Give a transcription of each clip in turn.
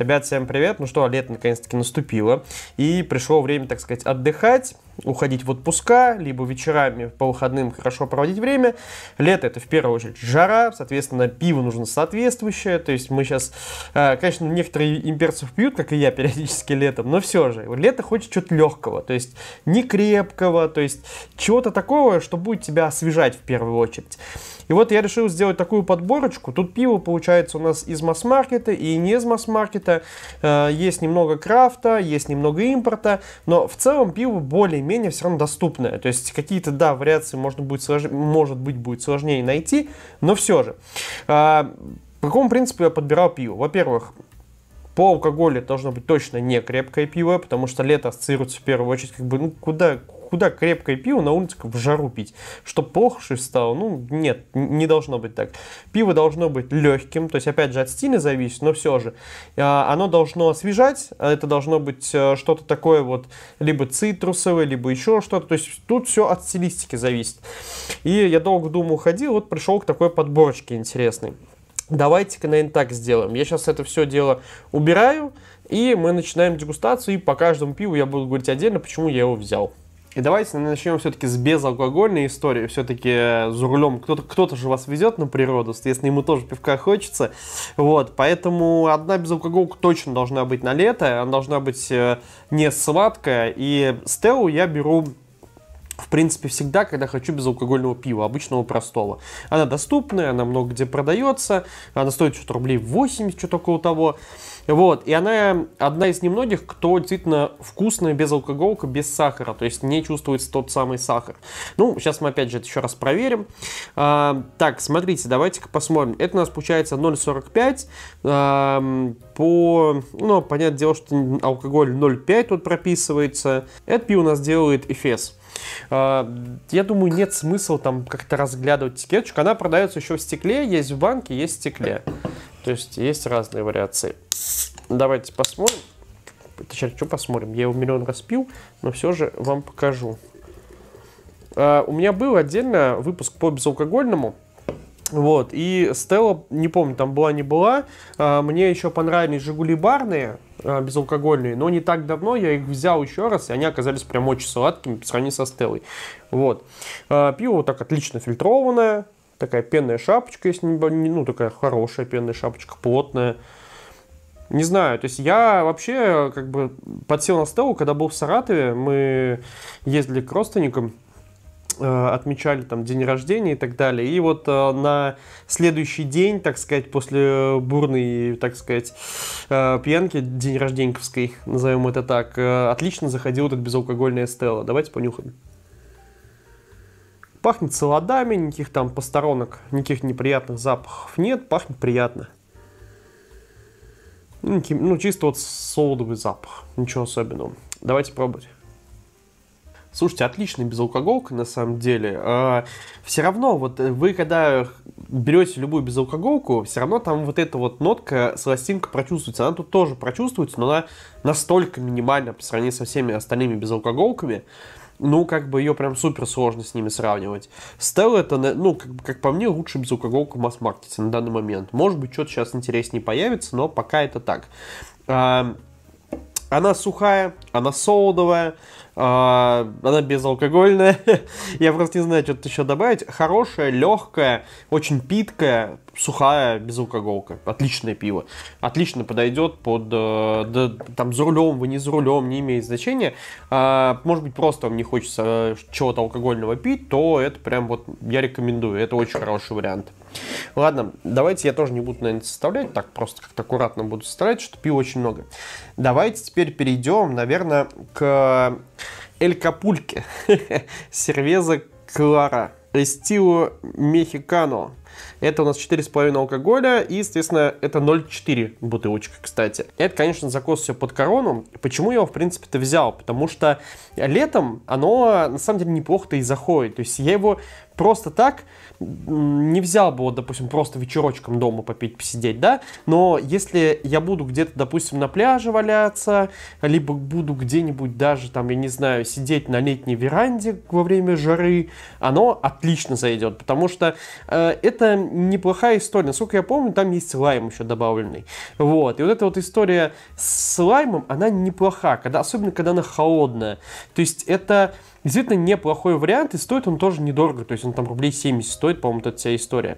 Ребят, всем привет. Ну что, лето наконец-таки наступило. И пришло время, так сказать, отдыхать, уходить в отпуска, либо вечерами по выходным хорошо проводить время. Лето — это в первую очередь жара, соответственно, пиво нужно соответствующее. То есть мы сейчас, конечно, некоторые имперцев пьют, как и я периодически летом, но все же. Лето хочет чего-то легкого, то есть не крепкого, то есть чего-то такого, что будет тебя освежать в первую очередь. И вот я решил сделать такую подборочку. Тут пиво получается у нас из масс-маркета и не из масс-маркета. Есть немного крафта, есть немного импорта, но в целом пиво более-менее все равно доступное. То есть какие-то, да, вариации может быть будет сложнее найти, но все же. По какому принципу я подбирал пиво? Во-первых, по алкоголю должно быть точно не крепкое пиво, потому что лето ассоциируется в первую очередь, как бы, ну, куда крепкое пиво на улице в жару пить? Что плохо, что стало? Ну, нет, не должно быть так. Пиво должно быть легким, то есть, опять же, от стиля зависит, но все же. Оно должно освежать, это должно быть что-то такое вот, либо цитрусовое, либо еще что-то, то есть, тут все от стилистики зависит. И я долго думал, ходил, вот пришел к такой подборочке интересной. Давайте-ка, наверное, так сделаем. Я сейчас это все дело убираю, и мы начинаем дегустацию, и по каждому пиву я буду говорить отдельно, почему я его взял. И давайте начнем все-таки с безалкогольной истории. Все-таки за рулем кто-то же вас везет на природу, соответственно, ему тоже пивка хочется. Вот, поэтому одна безалкоголка точно должна быть на лето, она должна быть не сладкая. И Стеллу я беру, в принципе, всегда, когда хочу безалкогольного пива, обычного простого. Она доступная, она много где продается, она стоит что-то рублей 80, что-то около того. Вот, и она одна из немногих, кто действительно вкусная безалкоголка, без сахара, то есть не чувствуется тот самый сахар. Ну, сейчас мы опять же это еще раз проверим. Так, смотрите, давайте-ка посмотрим. Это у нас получается 0,45. Ну, понятное дело, что алкоголь 0,5 тут прописывается. Это пиво у нас делает Эфес. Я думаю, нет смысла там как-то разглядывать этикеточку. Она продается еще в стекле, есть в банке, есть в стекле. То есть есть разные вариации. Давайте посмотрим. Сейчас что посмотрим? Я его миллион раз пил, но все же вам покажу. У меня был отдельно выпуск по безалкогольному. Вот, и Стелла, не помню, там была-не была. Мне еще понравились Жигули Барные, безалкогольные, но не так давно я их взял еще раз, и они оказались прям очень сладкими по сравнению со Стеллой. Вот. Пиво вот так отлично фильтрованное, такая пенная шапочка, если не, ну, такая хорошая пенная шапочка, плотная. Не знаю, то есть я вообще как бы подсел на Стеллу, когда был в Саратове, мы ездили к родственникам, отмечали там день рождения и так далее. И вот на следующий день, так сказать, после бурной, так сказать, пьянки день рожденьковской, назовем это так, отлично заходила вот эта безалкогольная Стелла. Давайте понюхаем. Пахнет солодами, никаких там посторонок, никаких неприятных запахов нет, пахнет приятно. Ну, чисто вот солодовый запах, ничего особенного. Давайте пробовать. Слушайте, отличная безалкоголка на самом деле. Все равно, вот вы когда берете любую безалкоголку, все равно там вот эта вот нотка, сластинка прочувствуется. Она тут тоже прочувствуется, но она настолько минимальна по сравнению со всеми остальными безалкоголками. Ну, как бы ее прям супер сложно с ними сравнивать. Стелла — это, ну, как по мне, лучшая безалкоголка в масс-маркете на данный момент. Может быть, что-то сейчас интереснее появится, но пока это так. Она сухая, она солодовая, она безалкогольная. Я просто не знаю, что тут еще добавить. Хорошая, легкая, очень питкая, сухая безалкоголка. Отличное пиво. Отлично подойдет под... Да, там за рулем, вы не за рулем, не имеет значения. Может быть, просто вам не хочется чего-то алкогольного пить, то это прям вот я рекомендую. Это очень хороший вариант. Ладно, давайте я тоже не буду, наверное, составлять. Так, просто как-то аккуратно буду составлять, что пива очень много. Давайте теперь перейдем, наверное, к Эль Капульке. Сервеза Клара. Эстилу Мехикано. Это у нас 4,5 алкоголя и, соответственно, это 0,4 бутылочка, кстати. Это, конечно, закос все под корону. Почему я его, в принципе-то, взял? Потому что летом оно, на самом деле, неплохо-то и заходит. То есть я его просто так не взял бы, вот, допустим, просто вечерочком дома попить, посидеть, да? Но если я буду где-то, допустим, на пляже валяться, либо буду где-нибудь даже, там, я не знаю, сидеть на летней веранде во время жары, оно отлично зайдет, потому что это это неплохая история. Насколько я помню, там есть лайм еще добавленный. Вот. И вот эта вот история с лаймом, она неплоха, когда, особенно когда она холодная. То есть это действительно неплохой вариант, и стоит он тоже недорого. То есть он там рублей 70 стоит, по-моему, эта вся история.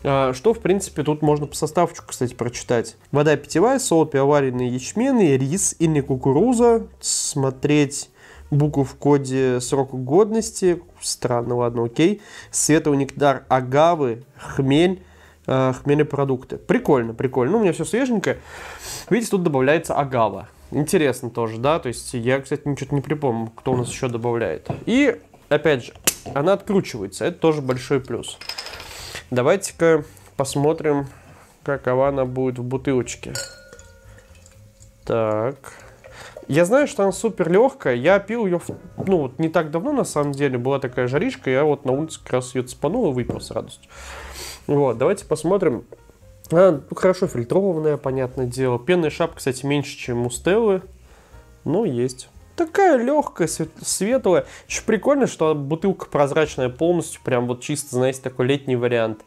Что, в принципе, тут можно по составчику, кстати, прочитать. Вода питьевая, солод пивоваренный, ячменный, рис или кукуруза. Смотреть букву в коде срока годности. Странно, ладно, окей. Световый нектар, агавы, хмель, хмельные продукты. Прикольно, прикольно. Ну, у меня все свеженькое. Видите, тут добавляется агава. Интересно тоже, да? То есть я, кстати, ничего не припомню, кто у нас еще добавляет. И, опять же, она откручивается. Это тоже большой плюс. Давайте-ка посмотрим, какова она будет в бутылочке. Так. Я знаю, что она супер легкая. Я пил ее, ну, вот не так давно, на самом деле. Была такая жаришка, я вот на улице как раз ее цепанул и выпил с радостью. Вот, давайте посмотрим. Она, ну, хорошо фильтрованная, понятное дело. Пенная шапка, кстати, меньше, чем у Стеллы, но есть. Такая легкая, светлая. Еще прикольно, что бутылка прозрачная полностью, прям вот чисто, знаете, такой летний вариант.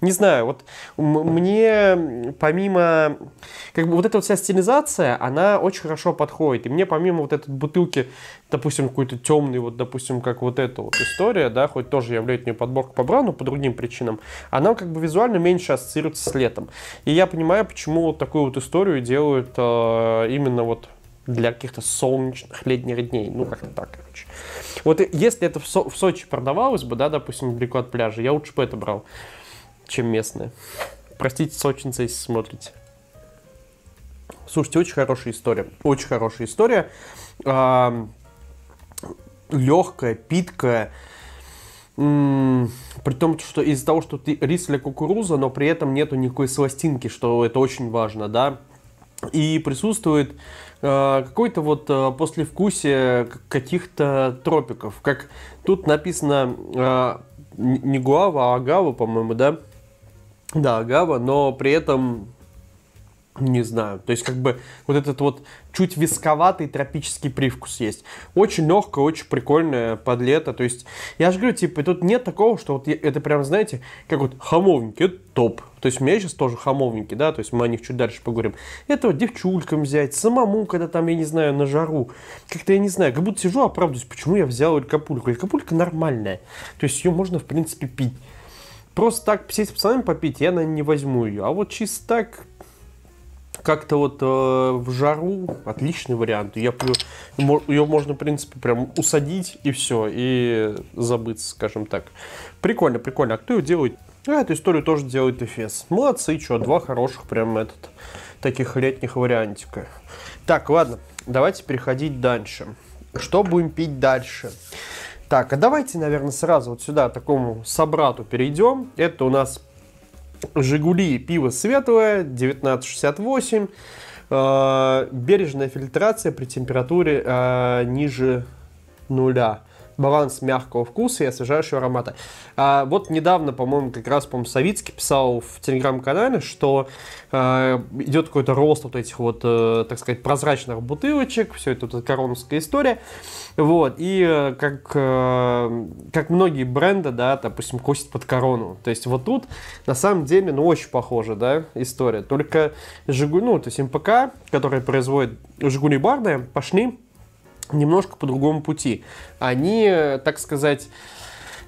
Не знаю, вот мне помимо, как бы вот эта вот вся стилизация, она очень хорошо подходит. И мне помимо вот этой бутылки, допустим, какой-то темный, вот, допустим, как вот эта вот история, да, хоть тоже я в летнюю подборку побрал, но по другим причинам, она как бы визуально меньше ассоциируется с летом. И я понимаю, почему вот такую вот историю делают именно вот для каких-то солнечных летних дней. Ну, как-то так, короче. Вот если это в Сочи продавалось бы, да, допустим, далеко от пляжа, я лучше бы это брал, чем местное. Простите, сочинцы, если смотрите. Слушайте, очень хорошая история. Очень хорошая история. Легкая, питкая. При том, что из-за того, что ты рис или кукуруза, но при этом нету никакой сластинки, что это очень важно, да. И присутствует какой-то вот послевкусие каких-то тропиков. Как тут написано, не гуава, а агава, по-моему, да? Да, агава, но при этом, не знаю, то есть как бы вот этот вот чуть висковатый тропический привкус есть. Очень легкая, очень прикольная под лето. То есть я же говорю, типа, тут нет такого, что вот это прям, знаете, как вот хамовники, это топ. То есть у меня сейчас тоже хамовники, да, то есть мы о них чуть дальше поговорим. Это вот девчулькам взять, самому, когда там, я не знаю, на жару. Как-то я не знаю, как будто сижу, оправдываюсь, почему я взял Эль Капульку. Эль Капулька нормальная, то есть ее можно, в принципе, пить. Просто так сесть с пацанами попить, я, наверное, не возьму ее. А вот чисто так, как-то вот в жару, отличный вариант. Я пью, ее можно, в принципе, прям усадить и все, и забыться, скажем так. Прикольно, прикольно. А кто ее делает? А эту историю тоже делает Эфес. Молодцы, что, два хороших прям этот, таких летних вариантика. Так, ладно, давайте переходить дальше. Что будем пить дальше? Так, а давайте, наверное, сразу вот сюда, такому собрату перейдем. Это у нас Жигули, пиво светлое, 19,68. Бережная фильтрация при температуре ниже 0. Баланс мягкого вкуса и освежающего аромата. Вот недавно, по-моему, как раз, по-моему, Савицкий писал в Telegram-канале, что идет какой-то рост вот этих вот, так сказать, прозрачных бутылочек, все это вот короновская история. Вот, и как многие бренды, да, допустим, косят под корону. То есть вот тут, на самом деле, ну, очень похожа, да, история. Только Жигули, ну, то есть МПК, который производит Жигули Барное, пошли немножко по другому пути. Они, так сказать,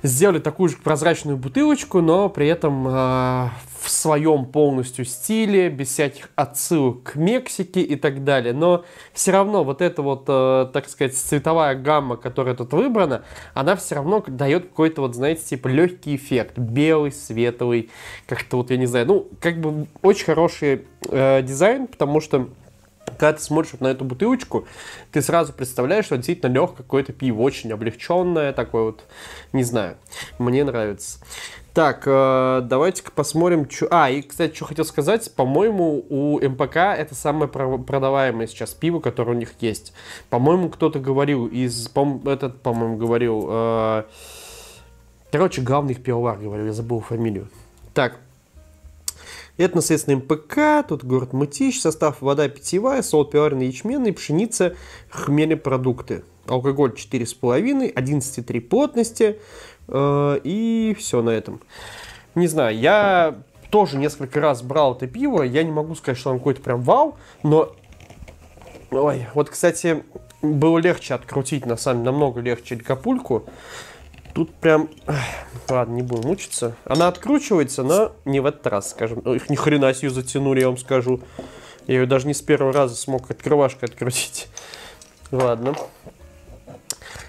сделали такую же прозрачную бутылочку, но при этом в своем полностью стиле, без всяких отсылок к Мексике и так далее. Но все равно вот эта вот, так сказать, цветовая гамма, которая тут выбрана, она все равно дает какой-то вот, знаете, типа легкий эффект. Белый, светлый, как-то вот, я не знаю, ну, как бы очень хороший дизайн, потому что когда ты смотришь на эту бутылочку, ты сразу представляешь, что действительно легкое какое-то пиво, очень облегченное, такое вот, не знаю, мне нравится. Так, давайте-ка посмотрим, что... и, кстати, что хотел сказать, по-моему, у МПК это самое продаваемое сейчас пиво, которое у них есть. По-моему, кто-то говорил из... По-моему, говорил... Короче, главный пивовар, говорил, я забыл фамилию. Так. Это, соответственно, МПК, тут город Мытищ, состав вода питьевая, солод пивоваренный, ячменный, пшеница, хмельные продукты. Алкоголь 4,5, 11,3 плотности, и все на этом. Не знаю, я тоже несколько раз брал это пиво. Я не могу сказать, что оно какой-то прям вау, но... Ой, вот, кстати, было легче открутить, на самом деле, намного легче Эль Капульку. Тут прям... Ладно, не будем мучиться. Она откручивается, но не в этот раз, скажем. Их ни хрена себе затянули, я вам скажу. Я ее даже не с первого раза смог открывашкой открутить. Ладно.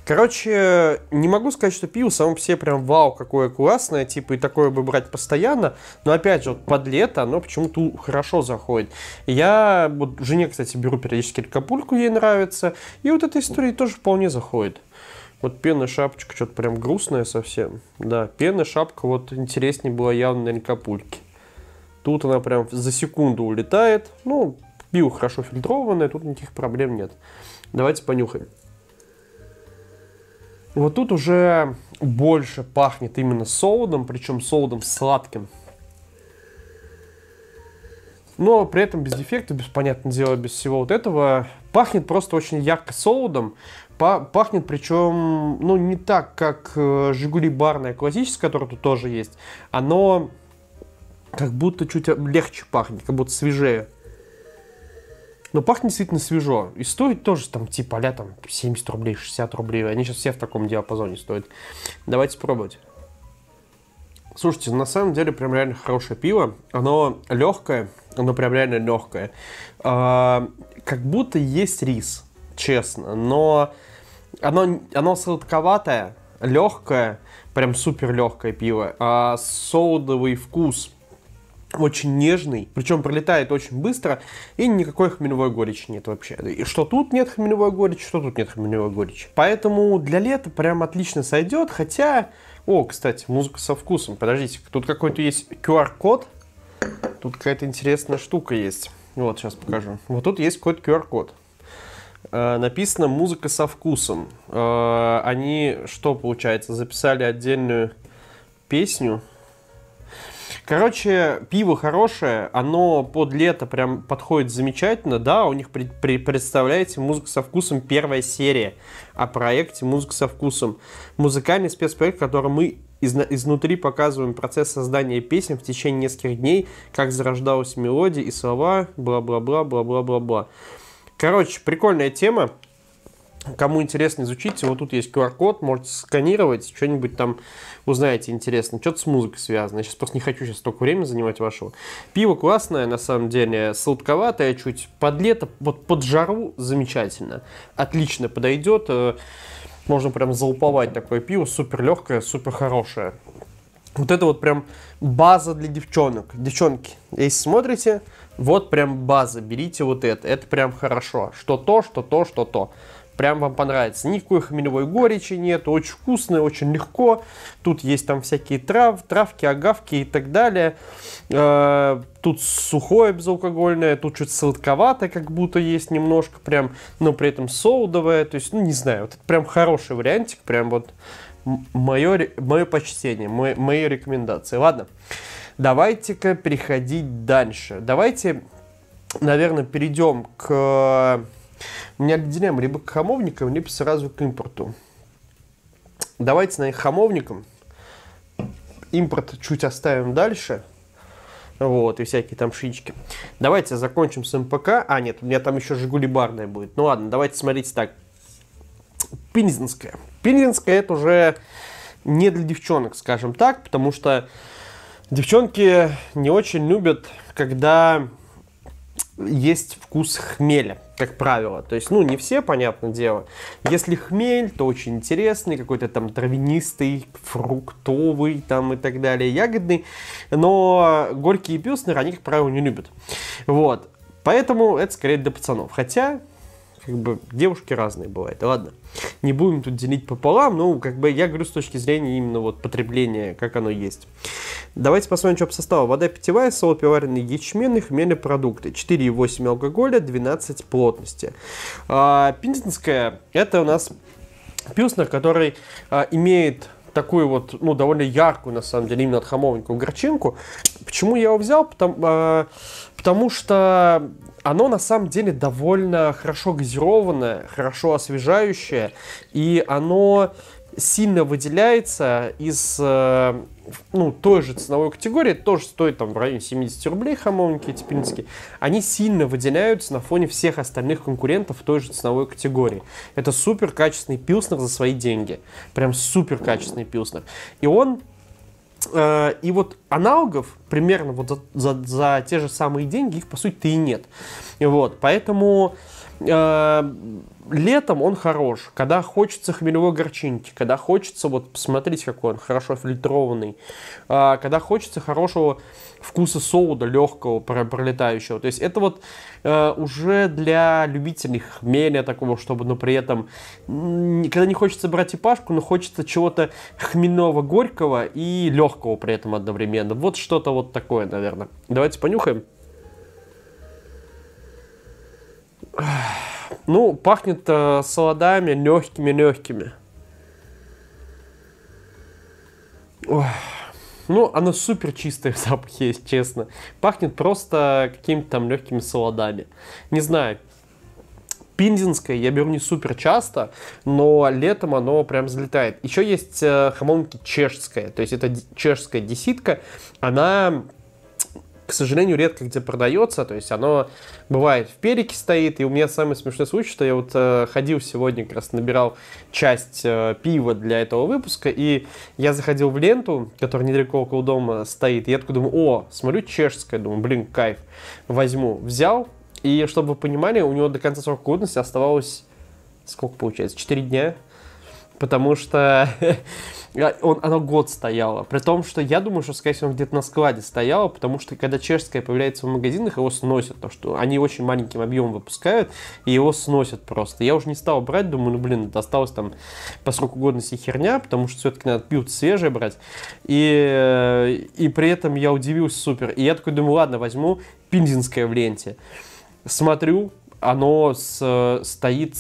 Короче, не могу сказать, что пиво само по себе прям вау, какое классное, типа, и такое бы брать постоянно, но опять же, вот под лето оно почему-то хорошо заходит. Я вот жене, кстати, беру периодически Эль Капульку, ей нравится, и вот эта история тоже вполне заходит. Вот пена, шапочка, что-то прям грустное совсем. Да, пена, шапка, вот интереснее была явно на Эль Капульке. Тут она прям за секунду улетает, ну, пиво хорошо фильтрованное, тут никаких проблем нет. Давайте понюхаем. Вот тут уже больше пахнет именно солодом, причем солодом сладким. Но при этом без дефекта, без, понятное дело, без всего вот этого. Пахнет просто очень ярко солодом. Пахнет, причем, ну, не так, как Жигули Барное классическое, которое тут тоже есть. Оно как будто чуть легче пахнет, как будто свежее. Но пахнет действительно свежо. И стоит тоже там типа а-ля там 70 рублей, 60 рублей. Они сейчас все в таком диапазоне стоят. Давайте пробовать. Слушайте, на самом деле прям реально хорошее пиво. Оно легкое, оно прям реально легкое. Как будто есть рис, честно. Но оно сладковатое, легкое, прям супер легкое пиво. А соудовый вкус... очень нежный, причем пролетает очень быстро, и никакой хмелевой горечи нет вообще. И что тут нет хмелевой горечи, что тут нет хмелевой горечи. Поэтому для лета прям отлично сойдет, хотя... О, кстати, музыка со вкусом. Подождите, тут какой-то есть QR-код. Тут какая-то интересная штука есть. Вот, сейчас покажу. Вот тут есть какой-то QR-код. Написано «Музыка со вкусом». Они, что получается, записали отдельную песню. Короче, пиво хорошее, оно под лето прям подходит замечательно, да, у них, представляете, «Музыка со вкусом» первая серия о проекте «Музыка со вкусом». Музыкальный спецпроект, который мы изнутри показываем процесс создания песен в течение нескольких дней, как зарождалась мелодия и слова, бла-бла-бла-бла-бла-бла-бла. Короче, прикольная тема. Кому интересно, изучите, вот тут есть QR-код, можете сканировать, что-нибудь там узнаете интересно, что-то с музыкой связано. Я сейчас просто не хочу сейчас столько времени занимать вашего. Пиво классное, на самом деле, сладковатое чуть, под лето, вот под жару замечательно, отлично подойдет, можно прям залуповать такое пиво, супер легкое, супер хорошее. Вот это вот прям база для девчонок. Девчонки, если смотрите, вот прям база, берите вот это прям хорошо, что то, что то, что то. Прям вам понравится. Никакой хмелевой горечи нет. Очень вкусно, очень легко. Тут есть там всякие травки, агавки и так далее. Тут сухое безалкогольное. Тут чуть сладковатое, как будто есть немножко прям. Но при этом соудовое. То есть, ну не знаю. Вот это прям хороший вариантик. Прям вот мое почтение. Мои рекомендации. Ладно. Давайте-ка переходить дальше. Давайте, наверное, перейдем к... У меня дилемма либо к хамовникам, либо сразу к импорту. Давайте на их хамовникам. Импорт чуть оставим дальше. Вот, и всякие там шички. Давайте закончим с МПК. А, нет, у меня там еще Жигули Барное будет. Ну ладно, давайте смотрите так. Пильзенское. Пильзенское это уже не для девчонок, скажем так. Потому что девчонки не очень любят, когда... есть вкус хмеля, как правило. То есть, ну, не все, понятное дело. Если хмель, то очень интересный, какой-то там травянистый, фруктовый там и так далее, ягодный. Но горькие пилснеры, они, как правило, не любят. Вот. Поэтому это скорее для пацанов. Хотя, как бы, девушки разные бывают. Ладно, не будем тут делить пополам. Ну, как бы, я говорю с точки зрения именно вот потребления, как оно есть. Давайте посмотрим, что по составу. Вода питьевая, солод пивоваренный, ячменный, хмельные продукты. 4,8 алкоголя, 12 плотности. Пильзенское – это у нас пилснер, который имеет такую вот, ну, довольно яркую, на самом деле, именно от хамовников горчинку. Почему я его взял? Потому что оно, на самом деле, довольно хорошо газированное, хорошо освежающее, и оно... сильно выделяется из той же ценовой категории, тоже стоит там в районе 70 рублей хамовники эти пильзенские, они сильно выделяются на фоне всех остальных конкурентов той же ценовой категории. Это супер качественный пилснер за свои деньги, прям супер качественный пилснер. И он, и вот аналогов примерно вот за те же самые деньги их по сути-то и нет. И вот, поэтому... летом он хорош, когда хочется хмелевой горчинки, когда хочется, вот посмотрите, какой он хорошо фильтрованный, когда хочется хорошего вкуса соуда, легкого, пролетающего. То есть это вот уже для любителей хмеля такого, чтобы, но при этом, когда не хочется брать ипашку, но хочется чего-то хмельного, горького и легкого при этом одновременно. Вот что-то вот такое, наверное. Давайте понюхаем. Ну, пахнет солодами легкими-легкими. Ну, оно супер чистое в запахе, если честно. Пахнет просто какими-то там легкими солодами. Не знаю. Пильзенское я беру не супер часто, но летом оно прям взлетает. Еще есть хамовники чешское. То есть это чешская десятка. Она... к сожалению, редко где продается, то есть оно бывает в переке стоит, и у меня самый смешной случай, что я вот ходил сегодня, как раз набирал часть пива для этого выпуска, и я заходил в ленту, которая недалеко около дома стоит, и я такой думаю, о, смотрю, чешское, думаю, блин, кайф, возьму, взял, и чтобы вы понимали, у него до конца срока годности оставалось, сколько получается, 4 дня, потому что... Оно год стояло, при том, что я думаю, что, скорее всего, где-то на складе стояло, потому что, когда чешское появляется в магазинах, его сносят, потому что они очень маленьким объемом выпускают, и его сносят просто. Я уже не стал брать, думаю, ну, блин, это осталось там по сроку годности херня, потому что все-таки надо пиво свежее брать, и при этом я удивился супер. И я такой думаю, ладно, возьму пильзенское в ленте. Смотрю, оно стоит...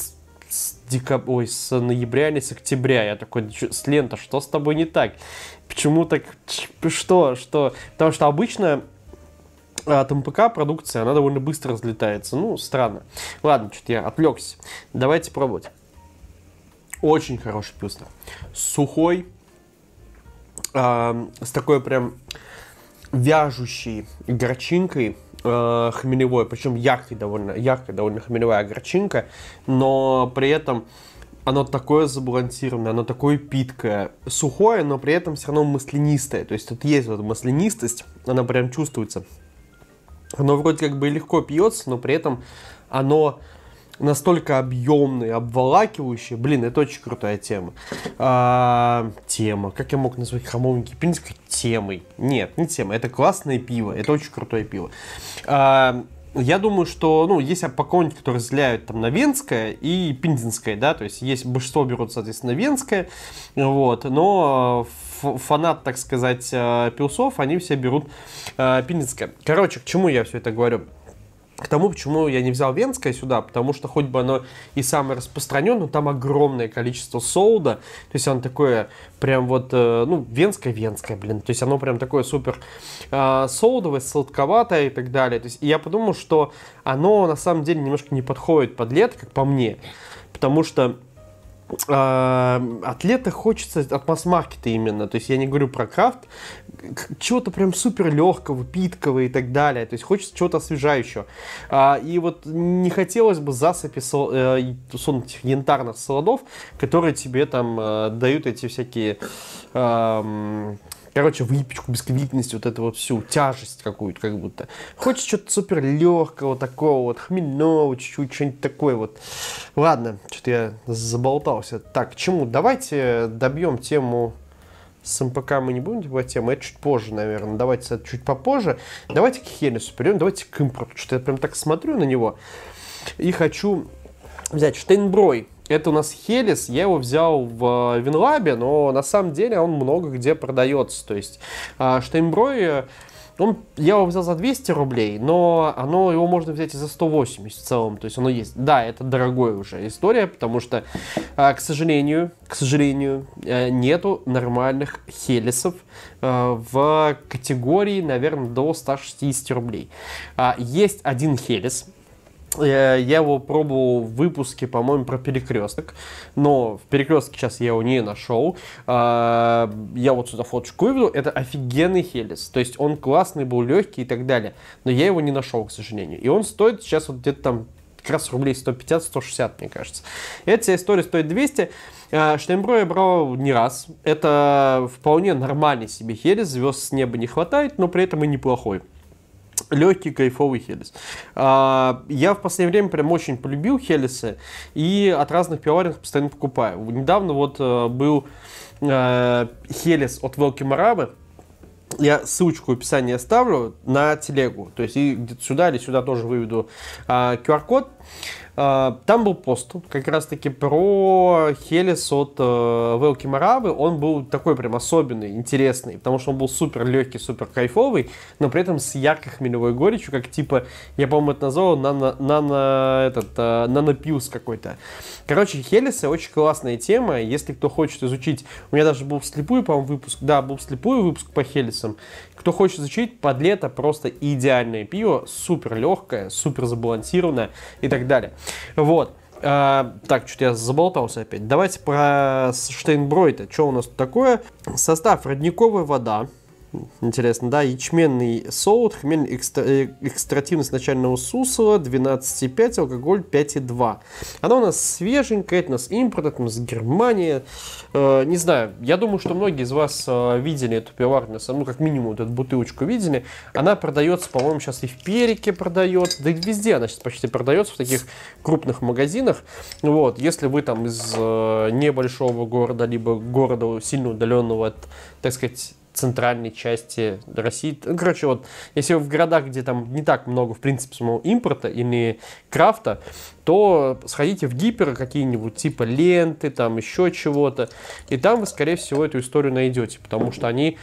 с ноября или с октября. Я такой, с лента, что с тобой не так? Почему так? Что? Потому что обычно от МПК продукция, она довольно быстро разлетается. Ну, странно. Ладно, что-то я отвлекся. Давайте пробовать. Очень хороший пилснер. Сухой. С такой прям вяжущей горчинкой. Хмелевой, причем яркой довольно хмелевая горчинка, но при этом оно такое забалансированное, оно такое питкое, сухое, но при этом все равно маслянистое, то есть тут есть вот маслянистость, она прям чувствуется. Оно вроде как бы легко пьется, но при этом оно настолько объемное, обволакивающее, блин, это очень крутая тема. Тема, как я мог назвать хамовники пильзенское темой? Нет, не тема, это классное пиво, это очень крутое пиво. Я думаю, что, ну, есть опаконники, которые разделяют там на венское и пильзенское, да, то есть есть большинство берут, соответственно, венское, вот, но фанат, так сказать, пилсов, они все берут пильзенское. Короче, к чему я все это говорю? К тому, почему я не взял венское сюда, потому что хоть бы оно и самое распространенное, но там огромное количество соуда, то есть оно такое прям вот, ну, венское, блин, то есть оно прям такое супер соудовое, сладковатое и так далее. То есть я подумал, что оно на самом деле немножко не подходит под лето, как по мне, потому что от лета хочется, от масс-маркета именно, то есть я не говорю про крафт, чего-то прям супер легкого, питкого и так далее, то есть хочется чего-то освежающего, и вот не хотелось бы засыпи янтарных солодов, которые тебе там дают эти всякие, короче, выпечку, бисквитность, вот эту вот всю тяжесть какую-то как будто. Хочешь что-то супер легкого такого вот, хмельного, чуть-чуть, что-нибудь такое вот. Ладно, что-то я заболтался. Так, к чему? Давайте добьем тему с МПК, мы не будем добивать тему, это чуть позже, наверное. Давайте это чуть попозже. Давайте к Хелесу перейдем, давайте к импорту. Что-то я прям так смотрю на него и хочу взять Штайнброй. Это у нас Хелес, я его взял в Винлабе, но на самом деле он много где продается, то есть Штайнброй, я его взял за 200 рублей, но его можно взять и за 180 в целом, то есть оно есть, да, это дорогая уже история, потому что, к сожалению, нету нормальных Хелесов в категории, наверное, до 160 рублей. Есть один Хелес. Я его пробовал в выпуске, по-моему, про перекресток, но в перекрестке сейчас я его не нашел. Я вот сюда фоточку выведу. Это офигенный хелес, то есть он классный был, легкий и так далее, но я его не нашел, к сожалению. И он стоит сейчас вот где-то там как раз рублей 150-160, мне кажется. Эта вся история стоит 200. Штайнброй я брал не раз. Это вполне нормальный себе хелес, звезд с неба не хватает, но при этом и неплохой. Легкий, кайфовый хелес. Я в последнее время прям очень полюбил хелесы и от разных пивоварен постоянно покупаю. Недавно вот был хелес от Велки Моравы. Я ссылочку в описании оставлю на телегу. То есть и где-то сюда или сюда тоже выведу QR-код. Там был пост как раз таки про хелес от Велки Моравы. Он был такой прям особенный, интересный, потому что он был супер легкий, супер кайфовый, но при этом с яркой хмелевой горечью, как типа, я по-моему это назвал, нано-пилс какой-то. Короче, хелесы очень классная тема, если кто хочет изучить. У меня даже был вслепую, по-моему, выпуск, да, был вслепую выпуск по хелесам. Кто хочет изучить, под лето просто идеальное пиво, супер легкое, супер забалансированное и так далее. Вот. Так, что-то я заболтался опять. Давайте про Штайнброй-то. Что у нас тут такое? Состав: родниковая вода. Интересно, да? Ячменный солод, хмель экстративность начального сусла, 12,5, алкоголь 5,2. Она у нас свеженькая, это у нас импорт, это у нас Германия. Не знаю, я думаю, что многие из вас видели эту пивоварню, ну как минимум вот эту бутылочку видели. Она продается, по-моему, сейчас и в Перике продается, да и везде она сейчас почти продается, в таких крупных магазинах. Вот, если вы там из небольшого города, либо города сильно удаленного от, так сказать, центральной части России. Короче, вот, если в городах, где там не так много, в принципе, самого импорта или крафта, то сходите в гиперы какие-нибудь, типа Ленты, там еще чего-то, и там вы, скорее всего, эту историю найдете, потому что они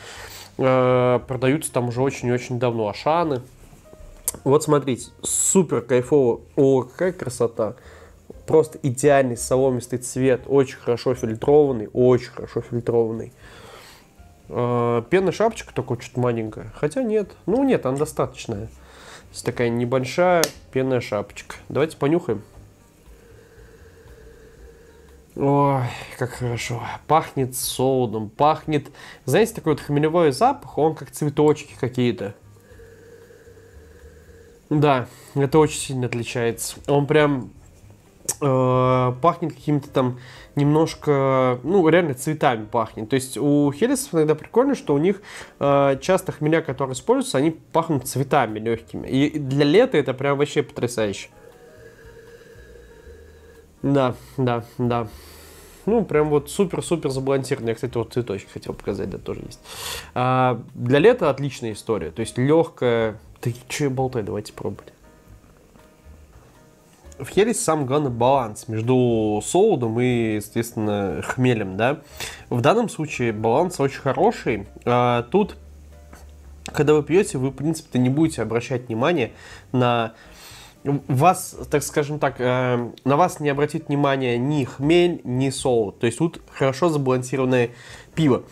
продаются там уже очень-очень давно, Ашаны. Вот, смотрите, супер кайфово. О, какая красота! Просто идеальный соломистый цвет, очень хорошо фильтрованный, очень хорошо фильтрованный. Пенная шапочка такой чуть маленькая, хотя нет, ну нет, она достаточная. Есть такая небольшая пенная шапочка. Давайте понюхаем. Ой, как хорошо. Пахнет солодом, пахнет, знаете, такой вот хмелевой запах, он как цветочки какие-то. Да, это очень сильно отличается. Он прям пахнет каким-то там немножко, ну реально цветами пахнет. То есть у хелесов иногда прикольно, что у них часто хмеля, которые используются, они пахнут цветами легкими. И для лета это прям вообще потрясающе. Да, да, да. Ну, прям вот супер-супер забалансированный. Я, кстати, вот цветочек хотел показать, да, тоже есть. Для лета отличная история. То есть легкая. Ты че болтай, давайте пробовать. В хелесе самое главное баланс между солодом и, естественно, хмелем, да. В данном случае баланс очень хороший. Тут, когда вы пьете, вы, в принципе-то, не будете обращать внимания на вас, так скажем так, на вас не обратит внимания ни хмель, ни солод. То есть тут хорошо забалансированное пиво.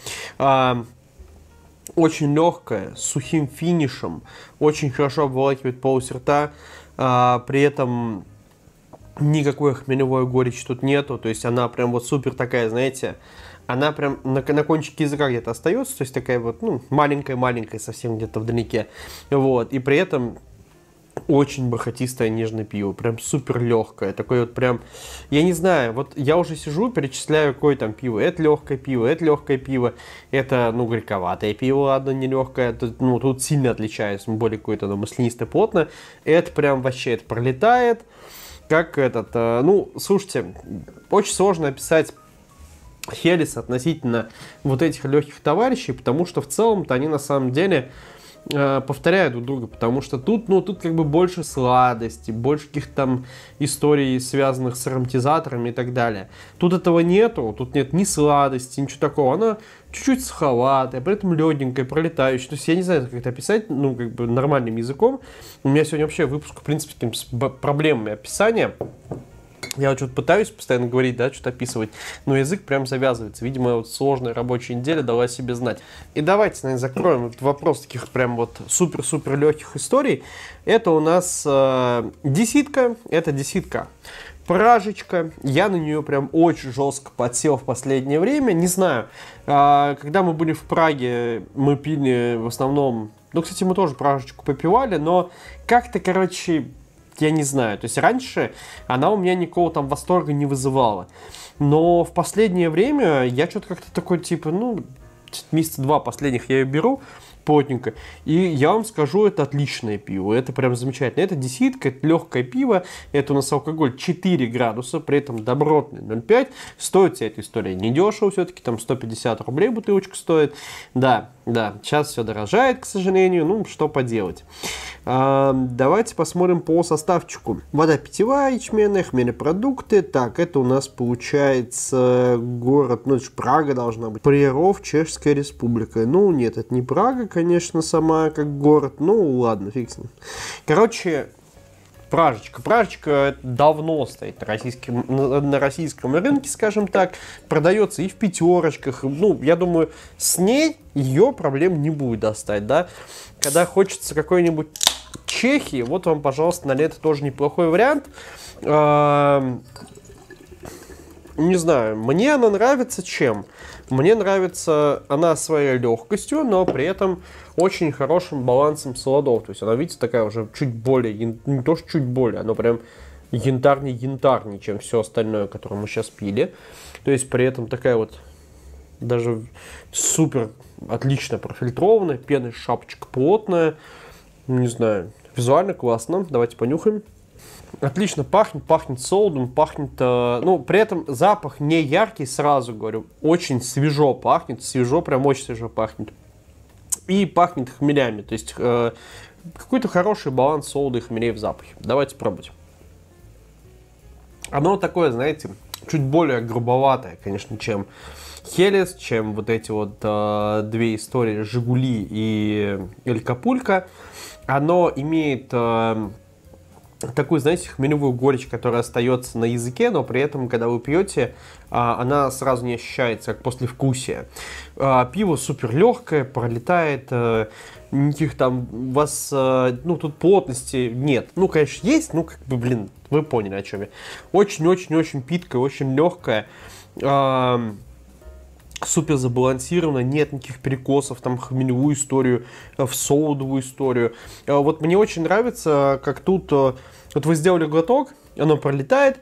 Очень легкое, с сухим финишем, очень хорошо обволакивает полость рта, при этом никакой хмелевой горечи тут нету, то есть она прям вот супер такая, знаете, она прям на кончике языка где-то остается, то есть такая вот, ну, маленькая-маленькая, совсем где-то вдалеке, вот, и при этом очень бархатистое нежное пиво, прям супер легкое, такое вот прям, я не знаю, вот я уже сижу, перечисляю, какое там пиво, это легкое пиво, это легкое пиво, это, ну, горьковатое пиво, ладно, не легкое, тут, ну, тут сильно отличается, более какое-то, ну, маслянистое, плотное, это прям вообще, это пролетает, как этот, ну, слушайте, очень сложно описать хелес относительно вот этих легких товарищей, потому что в целом-то они на самом деле повторяют друг друга, потому что тут, ну, тут как бы больше сладости, больше каких-то там историй, связанных с ароматизаторами и так далее. Тут этого нету, тут нет ни сладости, ничего такого, она чуть-чуть суховатая, при этом легенькая, пролетающая, то есть я не знаю, как это описать, ну, как бы нормальным языком. У меня сегодня вообще выпуск, в принципе, с проблемами описания, Я вот что-то пытаюсь постоянно говорить, да, что-то описывать, но язык прям завязывается. Видимо, вот сложная рабочая неделя дала о себе знать. И давайте, наверное, закроем этот вопрос таких прям вот супер-супер легких историй. Это у нас десятка, это десятка. Пражечка, я на нее прям очень жестко подсел в последнее время, не знаю, когда мы были в Праге, мы пили в основном, ну, кстати, мы тоже пражечку попивали, но как-то, короче, я не знаю, то есть раньше она у меня никакого там восторга не вызывала, но в последнее время я что-то как-то такой, типа, ну, месяца два последних я ее беру, плотненько. И я вам скажу, это отличное пиво, это прям замечательно. Это десятка, это легкое пиво, это у нас алкоголь 4 градуса, при этом добротный 0,5. Стоит вся эта история недешево, все-таки там 150 рублей бутылочка стоит. Да, да, сейчас все дорожает, к сожалению, ну что поделать. Давайте посмотрим по составчику. Вода питьевая, ячменная, хмелепродукты. Так, это у нас получается город, ну это же Прага должна быть. Приров, Чешская Республика. Ну нет, это не Прага, конечно, сама как город. Ну ладно, фиг с ним. Короче, Пражечка. Пражечка давно стоит на российском рынке, скажем так. Продается и в пятерочках. Ну, я думаю, с ней ее проблем не будет достать, да. Когда хочется какой-нибудь Чехии, вот вам, пожалуйста, на лето тоже неплохой вариант. Не знаю, мне она нравится чем? Мне нравится она своей легкостью, но при этом очень хорошим балансом солодов. То есть она, видите, такая уже чуть более, не то что чуть более, она прям янтарней, чем все остальное, которое мы сейчас пили. То есть при этом такая вот даже супер отлично профильтрованная, пена, шапочка плотная. Не знаю, визуально классно. Давайте понюхаем. Отлично пахнет, пахнет солодом, пахнет, ну, при этом запах не яркий, сразу говорю, очень свежо пахнет, свежо, прям очень свежо пахнет. И пахнет хмелями, то есть какой-то хороший баланс солода и хмелей в запахе. Давайте пробовать. Оно такое, знаете, чуть более грубоватое, конечно, чем Хелес, чем вот эти вот две истории Жигули и Эль Капулька. Оно имеет... такую, знаете, хмелевую горечь, которая остается на языке, но при этом, когда вы пьете, она сразу не ощущается, как послевкусие. Пиво супер легкое, пролетает, никаких там у вас, ну, тут плотности нет. Ну, конечно, есть, ну, как бы, блин, вы поняли, о чем я. Очень-очень-очень питкое, очень легкое. Супер забалансировано, нет никаких перекосов, там, хмелевую историю, в солодовую историю. Вот мне очень нравится, как тут, вот вы сделали глоток, оно пролетает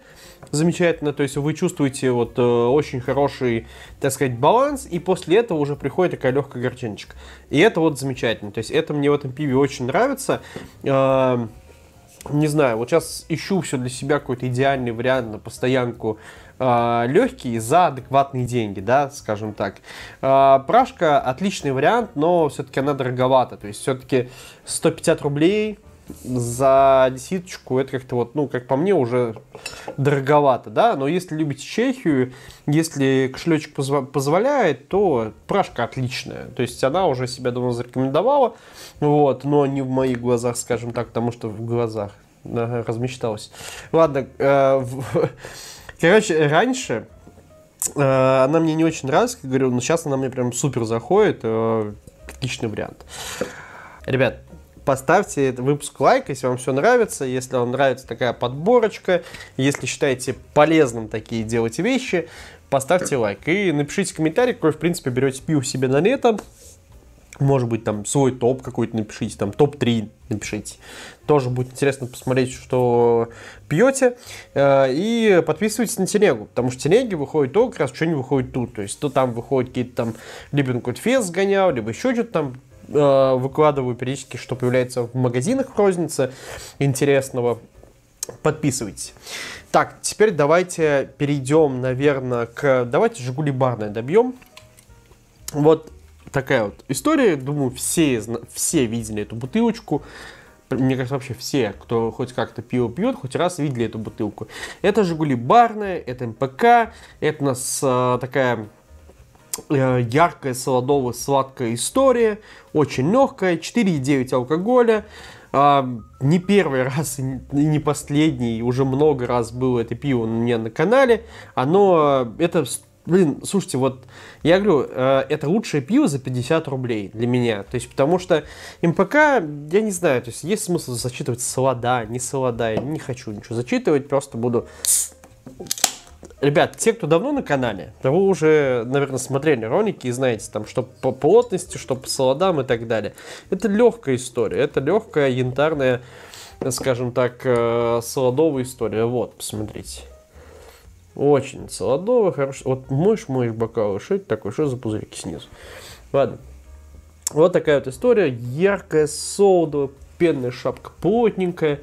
замечательно, то есть вы чувствуете вот очень хороший, так сказать, баланс, и после этого уже приходит такая легкая горчиночка. И это вот замечательно, то есть это мне в этом пиве очень нравится. Не знаю, вот сейчас ищу все для себя какой-то идеальный вариант на постоянку, легкие за адекватные деньги, да, скажем так. Пражка отличный вариант, но все-таки она дороговата, то есть все-таки 150 рублей за десяточку, это как-то вот, ну, как по мне, уже дороговато, да, но если любите Чехию, если кошелечек позволяет, то пражка отличная, то есть она уже себя давно зарекомендовала, вот, но не в моих глазах, скажем так, потому что в глазах размечталась. Ладно, короче, раньше она мне не очень нравилась, как говорю, но сейчас она мне прям супер заходит, отличный вариант. Ребят, поставьте этот выпуск лайк, если вам все нравится, если вам нравится такая подборочка, если считаете полезным такие делать вещи, поставьте лайк и напишите комментарий, какой, в принципе, берете пиво себе на лето. Может быть, там свой топ какой-то напишите, там топ-3 напишите. Тоже будет интересно посмотреть, что пьете. И подписывайтесь на телегу, потому что телеги выходят то, как раз что не выходит тут. То есть то там выходит какие-то там, либо какой-то фест сгонял, либо еще что-то там. Выкладываю периодически, что появляется в магазинах в рознице интересного. Подписывайтесь. Так, теперь давайте перейдем, наверное, к... Давайте Жигули Барное добьем. Вот такая вот история. Думаю, все видели эту бутылочку. Мне кажется, вообще все, кто хоть как-то пиво пьет, хоть раз видели эту бутылку. Это Жигули Барное, это МПК, это у нас такая... яркая, солодовая, сладкая история, очень легкая, 4,9 алкоголя, Не первый раз и не последний, уже много раз было это пиво у меня на канале. Оно, это, блин, слушайте, вот я говорю, это лучшее пиво за 50 рублей для меня. То есть, потому что МПК, я не знаю, то есть есть смысл зачитывать солода, не солода, я не хочу ничего зачитывать, просто буду... Ребят, те, кто давно на канале, то вы уже, наверное, смотрели ролики и знаете, там, что по плотности, что по солодам и так далее. Это легкая история, это легкая янтарная, скажем так, солодовая история. Вот, посмотрите. Очень солодовая, хорошо. Вот моешь бокалы, что это такое, что за пузырьки снизу? Ладно. Вот такая вот история, яркая, солодовая, пенная шапка плотненькая.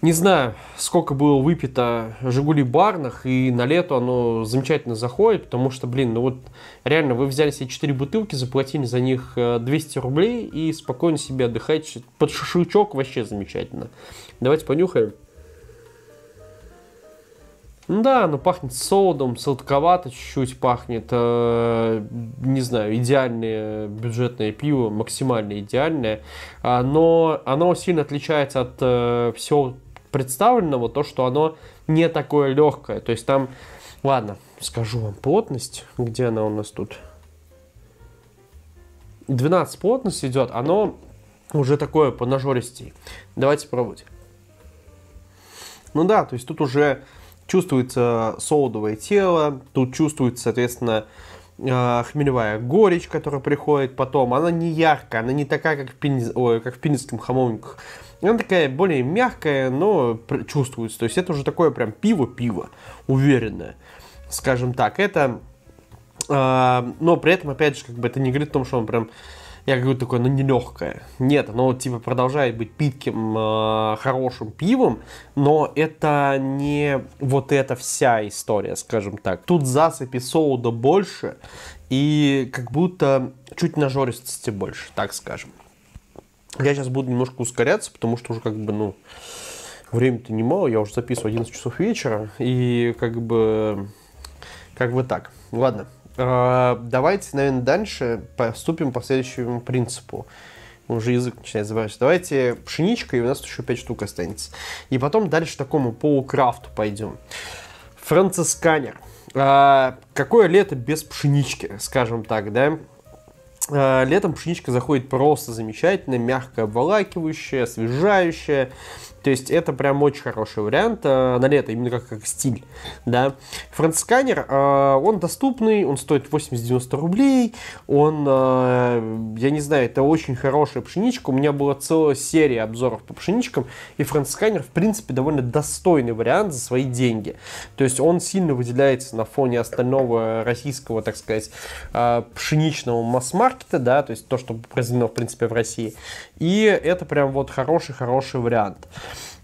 Не знаю, сколько было выпито Жигули Барных, и на лето оно замечательно заходит, потому что, блин, ну вот реально вы взяли себе 4 бутылки, заплатили за них 200 рублей и спокойно себе отдыхать. Под шашлычок вообще замечательно. Давайте понюхаем. Да, оно пахнет солодом, сладковато чуть-чуть пахнет. Не знаю, идеальное бюджетное пиво, максимально идеальное. Но оно сильно отличается от всего представленного, то, что оно не такое легкое. То есть там, ладно, скажу вам плотность, где она у нас тут. 12 плотность идет, оно уже такое по нажористей. Давайте пробовать. Ну да, то есть тут уже чувствуется солодовое тело, тут чувствуется, соответственно, хмелевая горечь, которая приходит потом. Она не яркая, она не такая, как в пильзенском хамовниках. Она такая более мягкая, но чувствуется. То есть это уже такое прям пиво-пиво, уверенное, скажем так. Это, но при этом, опять же, как бы это не говорит о том, что он прям, я говорю, такое, ну, нелегкое. Нет, оно типа продолжает быть питким, хорошим пивом, но это не вот эта вся история, скажем так. Тут засыпи солода больше и как будто чуть нажористости больше, так скажем. Я сейчас буду немножко ускоряться, потому что уже как бы, ну, время-то немало, я уже записываю 11 часов вечера, и как бы так. Ладно. Давайте, наверное, дальше поступим по следующему принципу. Уже язык начинает забрасывать. Давайте пшеничка, и у нас еще 5 штук останется. И потом дальше такому полукрафту пойдем. Францисканер. Какое лето без пшенички, скажем так, да? Летом пшеничка заходит просто замечательно, мягко обволакивающая, освежающая. То есть это прям очень хороший вариант на лето, именно как стиль, да. Францисканер, он доступный, он стоит 80-90 рублей, он, я не знаю, это очень хорошая пшеничка, у меня была целая серия обзоров по пшеничкам, и Францисканер, в принципе, довольно достойный вариант за свои деньги. То есть он сильно выделяется на фоне остального российского, так сказать, пшеничного масс-маркета, да, то есть то, что произведено, в принципе, в России, и это прям вот хороший-хороший вариант.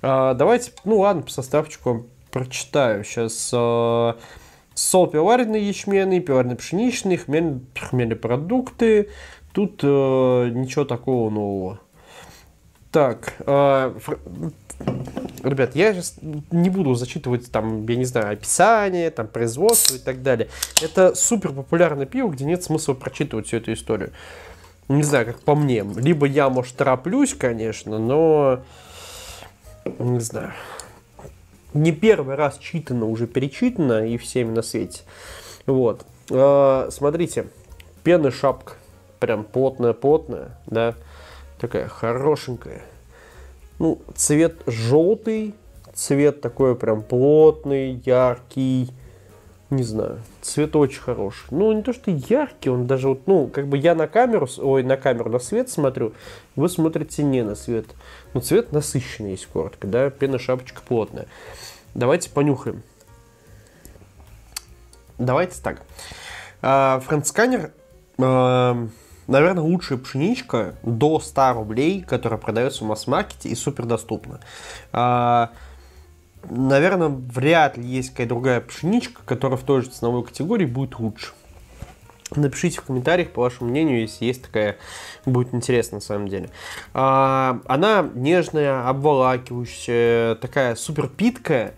Давайте, ну ладно, по составчику прочитаю сейчас. Сол пивоваренный ячменный, пивоваренно-пшеничный, хмельные продукты. Тут ничего такого нового. Так, ребят, я сейчас не буду зачитывать там, я не знаю, описание, там, производство и так далее. Это супер популярное пиво, где нет смысла прочитывать всю эту историю. Не знаю, как по мне. Либо я, может, тороплюсь, конечно, но... Не знаю. Не первый раз читано, уже перечитано и всеми на свете. Вот. Смотрите. Пена шапка. Прям плотная-плотная. Да. Такая хорошенькая. Ну, цвет желтый. Цвет такой прям плотный, яркий. Не знаю. Цвет очень хороший. Ну, не то, что яркий, он даже вот, ну, как бы я на камеру, на свет смотрю, вы смотрите не на свет. Но цвет насыщенный, если коротко, да, пена шапочка плотная. Давайте понюхаем. Давайте так. Францисканер, наверное, лучшая пшеничка до 100 рублей, которая продается в масс-маркете и супер доступна. Наверное, вряд ли есть какая-то другая пшеничка, которая в той же ценовой категории будет лучше. Напишите в комментариях по вашему мнению, если есть такая, будет интересно на самом деле. Она нежная, обволакивающая, такая супер питкая,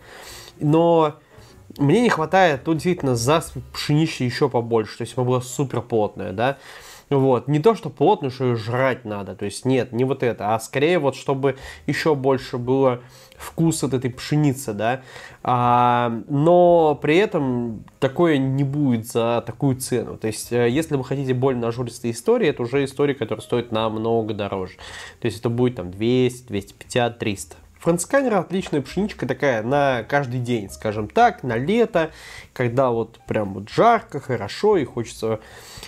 но мне не хватает, тут действительно засыпь пшеничной еще побольше, то есть она была супер плотная, да. Вот. Не то, что плотную, что ее жрать надо. То есть нет, не вот это. А скорее вот, чтобы еще больше было вкус от этой пшеницы, да. Но при этом такое не будет за такую цену. То есть если вы хотите более нажористые истории, это уже истории, которые стоят намного дороже. То есть это будет там 200, 250, 300. Францисканер отличная пшеничка такая на каждый день, скажем так, на лето, когда вот прям вот жарко, хорошо и хочется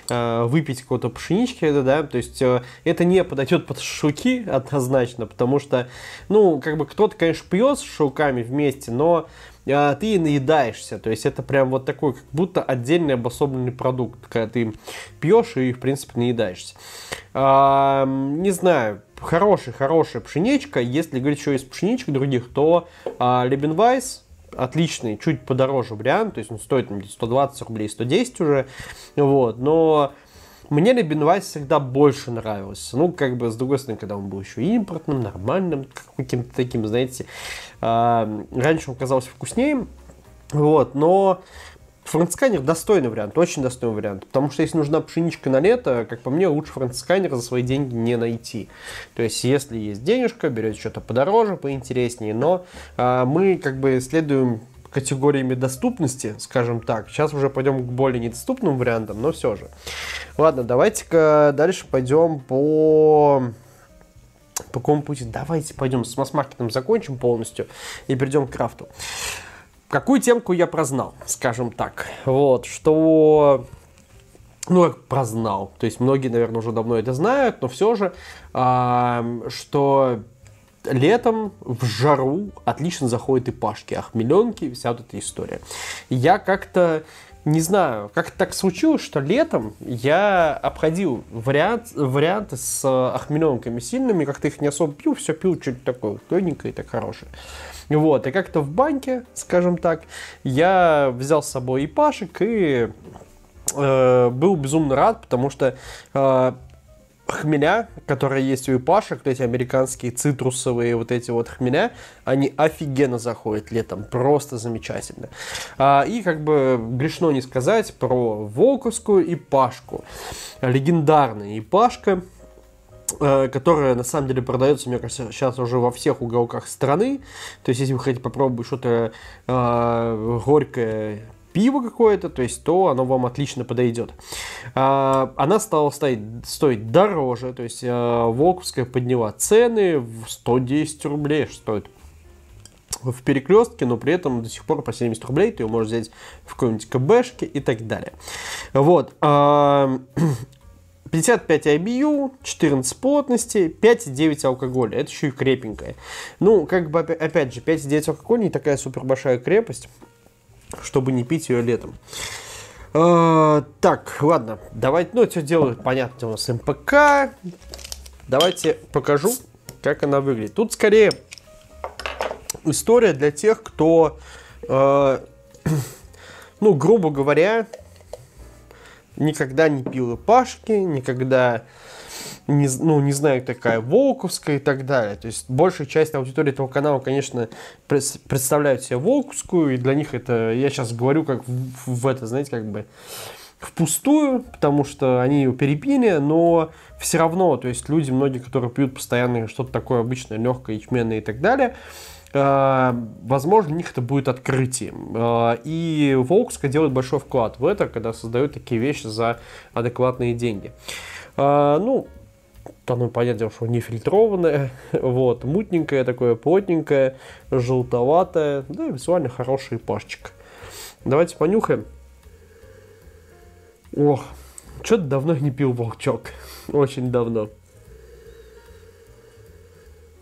выпить какого-то пшенички, это, да, то есть это не подойдет под шашлыки однозначно, потому что, ну, как бы кто-то, конечно, пьет с шашлыками вместе, но ты наедаешься, то есть это прям вот такой, как будто отдельный обособленный продукт, когда ты пьешь и, в принципе, наедаешься. Не знаю, хорошая пшеничка. Если говорить еще из пшеничек других, то Лебенвайс отличный, чуть подороже вариант, то есть он стоит 120 рублей, 110 уже, вот, но мне Лебенвайс всегда больше нравился, ну, как бы, с другой стороны, когда он был еще импортным, нормальным, каким-то таким, знаете, раньше он казался вкуснее, вот, но Францисканер достойный вариант, очень достойный вариант, потому что если нужна пшеничка на лето, как по мне, лучше Францисканер за свои деньги не найти. То есть, если есть денежка, берете что-то подороже, поинтереснее, но мы как бы следуем категориями доступности, скажем так. Сейчас уже пойдем к более недоступным вариантам, но все же. Ладно, давайте-ка дальше пойдем по какому пути? Давайте пойдем с масс-маркетом закончим полностью и перейдем к крафту. Какую темку я прознал, скажем так, вот, что, ну, прознал, то есть многие, наверное, уже давно это знают, но все же, что летом в жару отлично заходят и пашки, ахмеленки, вся вот эта история. Я как-то, не знаю, как так случилось, что летом я обходил варианты с ахмеленками сильными, как-то их не особо пил, все пил что-то такое тоненькое и так хорошее. Вот, и как-то в банке, скажем так, я взял с собой и пашек, и был безумно рад, потому что хмеля, которые есть у ипашек, то есть американские цитрусовые вот эти вот хмеля, они офигенно заходят летом, просто замечательно. И как бы грешно не сказать про волковскую ипашку, легендарная ипашка, которая на самом деле продается, мне кажется, сейчас уже во всех уголках страны. То есть, если вы хотите попробовать что-то горькое, пиво какое-то, то есть то оно вам отлично подойдет. Она стала стоить дороже, то есть волковская подняла цены в 110 рублей, что стоит в перекрестке, но при этом до сих пор по 70 рублей, ты ее можешь взять в какой-нибудь КБшке и так далее. Вот. 55 IBU, 14 плотности, 5,9 алкоголя. Это еще и крепенькая. Ну, как бы, опять же, 5,9 алкоголя не такая супер большая крепость, чтобы не пить ее летом. Так, ладно, давайте, ну, все дело понятно у нас МПК. Давайте покажу, как она выглядит. Тут скорее история для тех, кто, ну, грубо говоря, никогда не пил пашки, никогда не, ну, не знаю, такая волковская и так далее. То есть большая часть аудитории этого канала, конечно, представляют себе волковскую, и для них это, я сейчас говорю, как в это, знаете, как бы впустую, потому что они ее перепили, но все равно, то есть люди, многие, которые пьют постоянно что-то такое обычное, легкое, ячменное и так далее, возможно, у них это будет открытием. И волковская делает большой вклад в это, когда создают такие вещи за адекватные деньги. Ну, оно, понятно, что нефильтрованное, вот, мутненькое такое, плотненькое, желтоватое, да, визуально хороший пашечек. Давайте понюхаем. Ох, что-то давно не пил волчок, очень давно.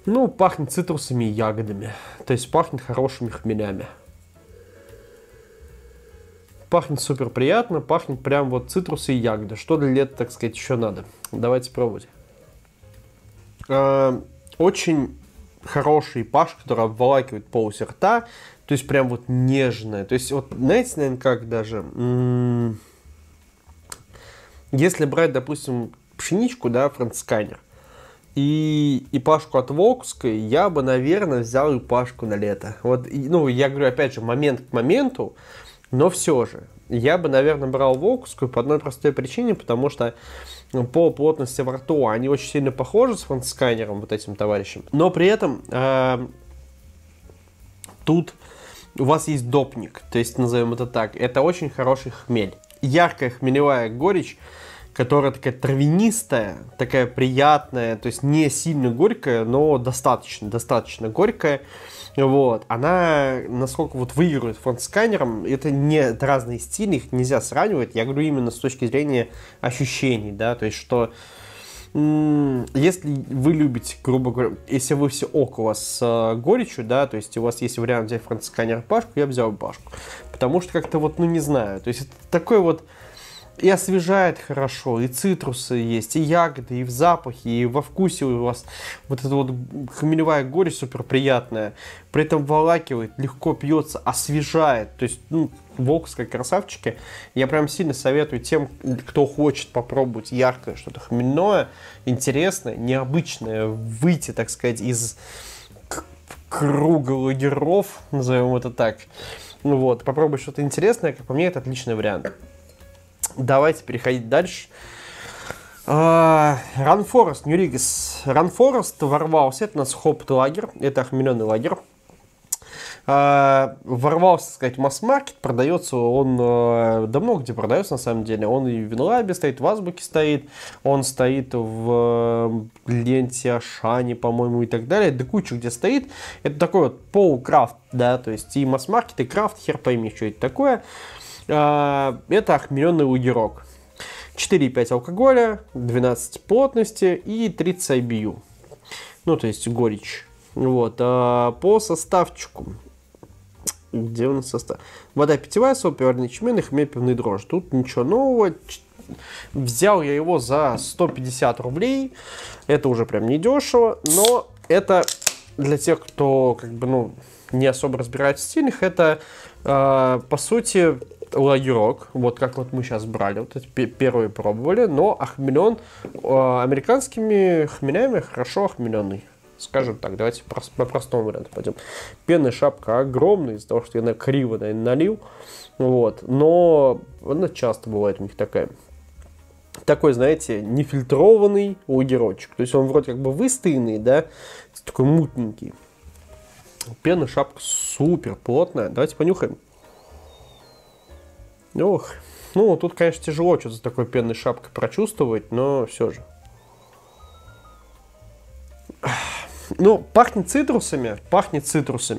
Ну, пахнет цитрусами и ягодами. То есть пахнет хорошими хмелями. Пахнет супер приятно, пахнет прям вот цитрусы и ягоды. Что для лета, так сказать, еще надо? Давайте пробовать. Очень хороший паш, который обволакивает полость рта. То есть прям вот нежная. То есть вот, знаете, наверное, как даже... Если брать, допустим, пшеничку, да, Францисканер, и пашку от волковской, я бы, наверное, взял и пашку на лето. Вот, и, ну, я говорю, опять же, момент к моменту, но все же. Я бы, наверное, брал волковскую по одной простой причине, потому что по плотности во рту. Они очень сильно похожи с францисканером, вот этим товарищем. Но при этом тут у вас есть допник, то есть назовем это так. Это очень хороший хмель. Яркая хмелевая горечь, которая такая травянистая, такая приятная, то есть не сильно горькая, но достаточно горькая. Вот, она, насколько вот выигрывает францисканером, это не это разные стили, их нельзя сравнивать, я говорю именно с точки зрения ощущений, да, то есть что, если вы любите, грубо говоря, если вы все около с горечью, да, то есть у вас есть вариант взять францисканер пашку, я взял пашку, потому что как-то вот, ну не знаю, то есть это такой вот, и освежает хорошо, и цитрусы есть, и ягоды, и в запахе, и во вкусе у вас вот эта вот хмелевая горечь супер приятная. При этом волакивает, легко пьется, освежает. То есть, ну, волковские красавчики. Я прям сильно советую тем, кто хочет попробовать яркое что-то хмельное, интересное, необычное, выйти, так сказать, из круга лагеров, назовем это так. Вот, попробовать что-то интересное, как по мне, это отличный вариант. Давайте переходить дальше. Run Forrest, Нью-Ригес. Run Forrest ворвался. Это у нас хоп-лагерь. Это охмеленный лагерь. Ворвался, так сказать, в масс-маркет. Продается он... да много где продается, на самом деле. Он и в Винлабе стоит, в Азбуке стоит. Он стоит в Ленте, Ашане, по-моему, и так далее. Да кучу где стоит. Это такой вот полукрафт, да. То есть и масс-маркет, и крафт. Хер пойми, что это такое. Это охмеленный лагерок. 4,5 алкоголя, 12 плотности и 30 IBU. Ну, то есть горечь. Вот. По составчику. Где у нас состав? Вода питьевая, соль, пивоваренный ячмень, хмель, пивные дрожжи. Тут ничего нового. Взял я его за 150 рублей. Это уже прям не дешево. Но это для тех, кто как бы, ну, не особо разбирается в стилях. Это, по сути... лагерок, вот как вот мы сейчас брали, вот эти первые пробовали, но охмелен американскими хмелями, хорошо охмеленный, скажем так, давайте по простому варианту пойдем. Пенная шапка огромная, из-за того, что я на криво налил, вот, но она часто бывает у них такая. Такой, знаете, нефильтрованный лагерочек, то есть он вроде как бы выстойный, да, такой мутненький. Пенная шапка супер плотная, давайте понюхаем. Ох, ну тут, конечно, тяжело что-то с такой пенной шапкой прочувствовать, но все же. Ну, пахнет цитрусами,